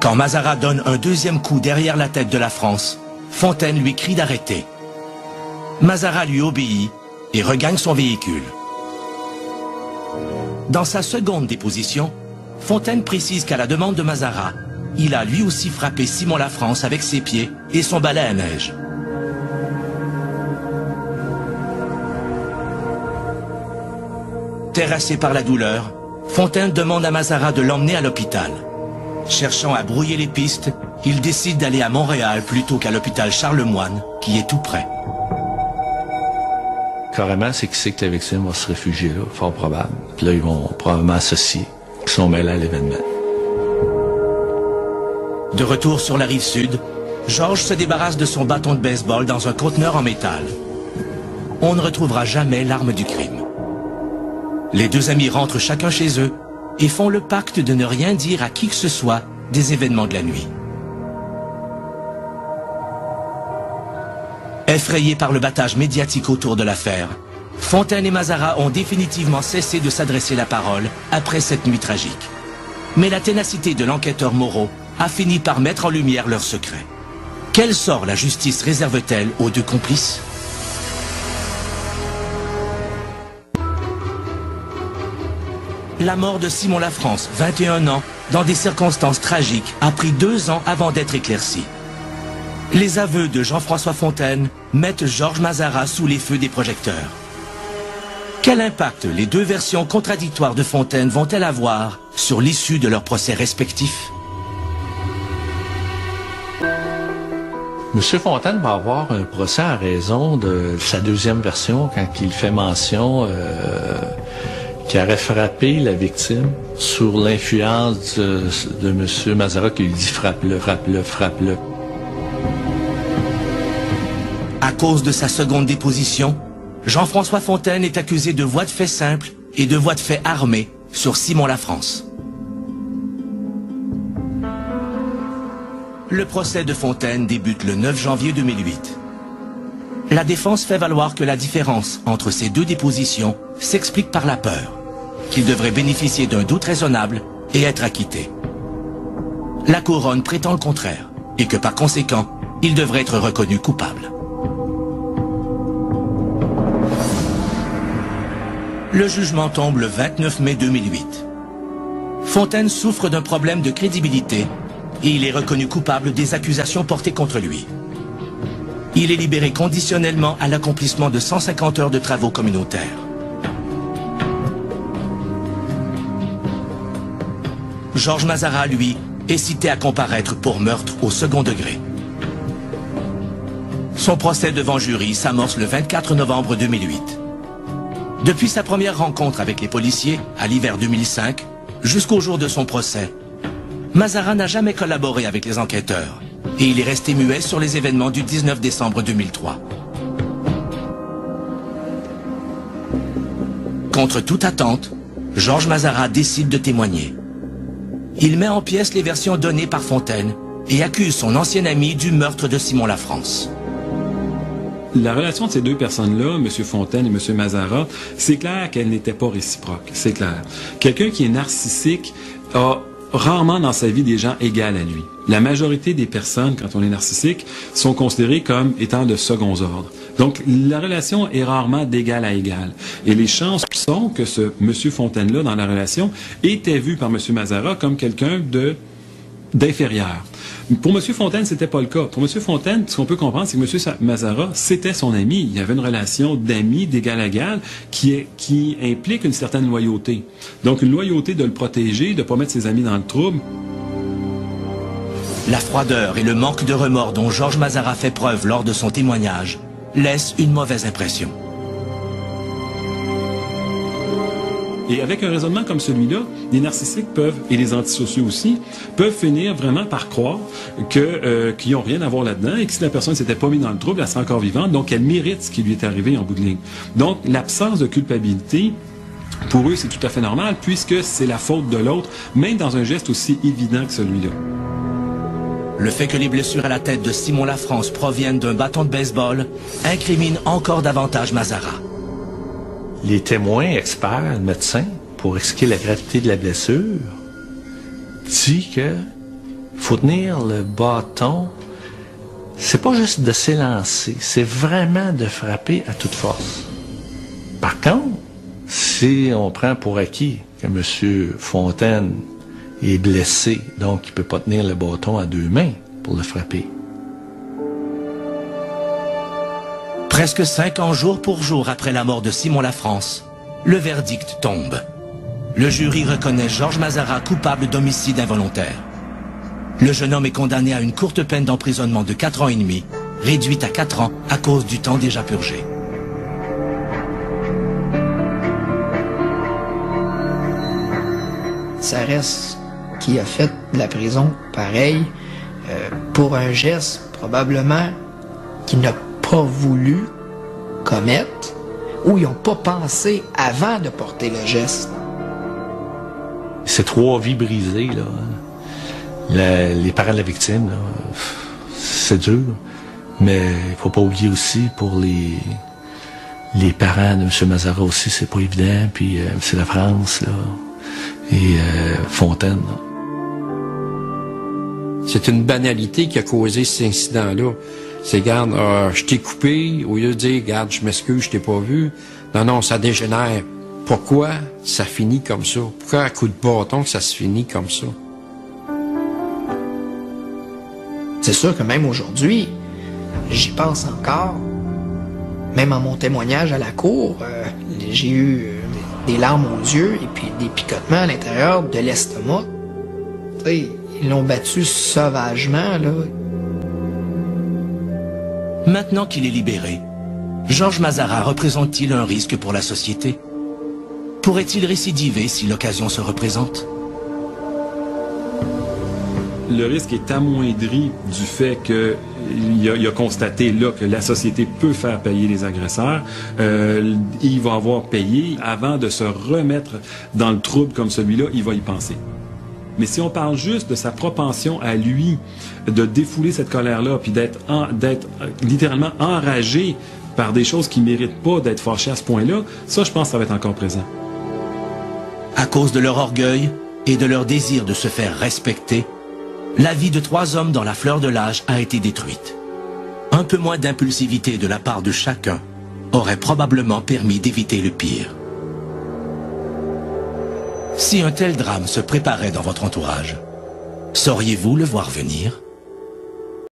Quand Mazara donne un deuxième coup derrière la tête de Lafrance, Fontaine lui crie d'arrêter. Mazara lui obéit et regagne son véhicule. Dans sa seconde déposition, Fontaine précise qu'à la demande de Mazara, il a lui aussi frappé Simon Lafrance avec ses pieds et son balai à neige. Terrassé par la douleur, Fontaine demande à Mazara de l'emmener à l'hôpital. Cherchant à brouiller les pistes, il décide d'aller à Montréal plutôt qu'à l'hôpital Charles Le Moine, qui est tout près. Carrément, c'est qui c'est que la victime va se réfugier là, fort probable. Puis là, ils vont probablement associer, qui sont mêlés à l'événement. De retour sur la rive sud, Georges se débarrasse de son bâton de baseball dans un conteneur en métal. On ne retrouvera jamais l'arme du crime. Les deux amis rentrent chacun chez eux et font le pacte de ne rien dire à qui que ce soit des événements de la nuit. Effrayés par le battage médiatique autour de l'affaire, Fontaine et Mazara ont définitivement cessé de s'adresser la parole après cette nuit tragique. Mais la ténacité de l'enquêteur Moreau a fini par mettre en lumière leur secret. Quel sort la justice réserve-t-elle aux deux complices? La mort de Simon Lafrance, vingt et un ans, dans des circonstances tragiques, a pris deux ans avant d'être éclaircie. Les aveux de Jean-François Fontaine mettent Georges Mazara sous les feux des projecteurs. Quel impact les deux versions contradictoires de Fontaine vont-elles avoir sur l'issue de leurs procès respectifs? Monsieur Fontaine va avoir un procès à raison de sa deuxième version quand il fait mention... Euh... qui aurait frappé la victime sur l'influence de, de M. Mazara qui lui dit « frappe-le, frappe-le, frappe-le ». À cause de sa seconde déposition, Jean-François Fontaine est accusé de voies de fait simples et de voies de fait armées sur Simon Lafrance. Le procès de Fontaine débute le neuf janvier deux mille huit. La défense fait valoir que la différence entre ces deux dépositions s'explique par la peur, qu'il devrait bénéficier d'un doute raisonnable et être acquitté. La couronne prétend le contraire et que par conséquent, il devrait être reconnu coupable. Le jugement tombe le vingt-neuf mai deux mille huit. Fontaine souffre d'un problème de crédibilité et il est reconnu coupable des accusations portées contre lui. Il est libéré conditionnellement à l'accomplissement de cent cinquante heures de travaux communautaires. Georges Mazara, lui, est cité à comparaître pour meurtre au second degré. Son procès devant jury s'amorce le vingt-quatre novembre deux mille huit. Depuis sa première rencontre avec les policiers, à l'hiver deux mille cinq, jusqu'au jour de son procès, Mazara n'a jamais collaboré avec les enquêteurs. Et il est resté muet sur les événements du dix-neuf décembre deux mille trois. Contre toute attente, Georges Mazara décide de témoigner. Il met en pièces les versions données par Fontaine et accuse son ancien ami du meurtre de Simon Lafrance. La relation de ces deux personnes-là, M. Fontaine et M. Mazara, c'est clair qu'elle n'était pas réciproque, c'est clair. Quelqu'un qui est narcissique a... rarement dans sa vie des gens égaux à lui. La majorité des personnes, quand on est narcissique, sont considérées comme étant de second ordre. Donc, la relation est rarement d'égal à égal. Et les chances sont que ce M. Fontaine-là, dans la relation, était vu par M. Mazara comme quelqu'un de d'inférieur. Pour M. Fontaine, c'était pas le cas. Pour M. Fontaine, ce qu'on peut comprendre, c'est que M. Mazara, c'était son ami. Il y avait une relation d'ami, d'égal à égal, qui, est, qui implique une certaine loyauté. Donc, une loyauté de le protéger, de ne pas mettre ses amis dans le trouble. La froideur et le manque de remords dont Georges Mazara fait preuve lors de son témoignage laissent une mauvaise impression. Et avec un raisonnement comme celui-là, les narcissiques peuvent, et les antisociaux aussi, peuvent finir vraiment par croire que, euh, qu'ils n'ont rien à voir là-dedans et que si la personne ne s'était pas mise dans le trouble, elle serait encore vivante, donc elle mérite ce qui lui est arrivé en bout de ligne. Donc l'absence de culpabilité, pour eux, c'est tout à fait normal puisque c'est la faute de l'autre, même dans un geste aussi évident que celui-là. Le fait que les blessures à la tête de Simon Lafrance proviennent d'un bâton de baseball incrimine encore davantage Mazara. Les témoins, experts, le médecin, pour expliquer la gravité de la blessure, dit que faut tenir le bâton, c'est pas juste de s'élancer, c'est vraiment de frapper à toute force. Par contre, si on prend pour acquis que M. Fontaine est blessé, donc il ne peut pas tenir le bâton à deux mains pour le frapper. Presque cinq ans jour pour jour après la mort de Simon Lafrance, le verdict tombe. Le jury reconnaît Georges Mazara coupable d'homicide involontaire. Le jeune homme est condamné à une courte peine d'emprisonnement de quatre ans et demi, réduite à quatre ans à cause du temps déjà purgé. Ça reste qui a fait de la prison pareil euh, pour un geste probablement qu'il n'a pas voulu commettre ou ils n'ont pas pensé avant de porter le geste. C'est trois vies brisées, là. La, les parents de la victime, c'est dur, mais il ne faut pas oublier aussi pour les, les parents de M. Mazara aussi, c'est pas évident, puis euh, M. Lafrance, là, et euh, Fontaine, là. C'est une banalité qui a causé cet incident-là. C'est, garde, euh, je t'ai coupé, au lieu de dire, garde, je m'excuse, je t'ai pas vu. Non, non, ça dégénère. Pourquoi ça finit comme ça? Pourquoi à coup de bâton que ça se finit comme ça? C'est sûr que même aujourd'hui, j'y pense encore. Même en mon témoignage à la cour, euh, j'ai eu euh, des larmes aux yeux et puis des picotements à l'intérieur de l'estomac. Tu sais, ils l'ont battu sauvagement, là. Maintenant qu'il est libéré, Georges Mazara représente-t-il un risque pour la société? Pourrait-il récidiver si l'occasion se représente? Le risque est amoindri du fait qu'il a, il a constaté là que la société peut faire payer les agresseurs. Euh, il va avoir payé. Avant de se remettre dans le trouble comme celui-là, il va y penser. Mais si on parle juste de sa propension à lui de défouler cette colère-là, puis d'être en, d'être littéralement enragé par des choses qui ne méritent pas d'être fâchées à ce point-là, ça, je pense que ça va être encore présent. À cause de leur orgueil et de leur désir de se faire respecter, la vie de trois hommes dans la fleur de l'âge a été détruite. Un peu moins d'impulsivité de la part de chacun aurait probablement permis d'éviter le pire. Si un tel drame se préparait dans votre entourage, sauriez-vous le voir venir ?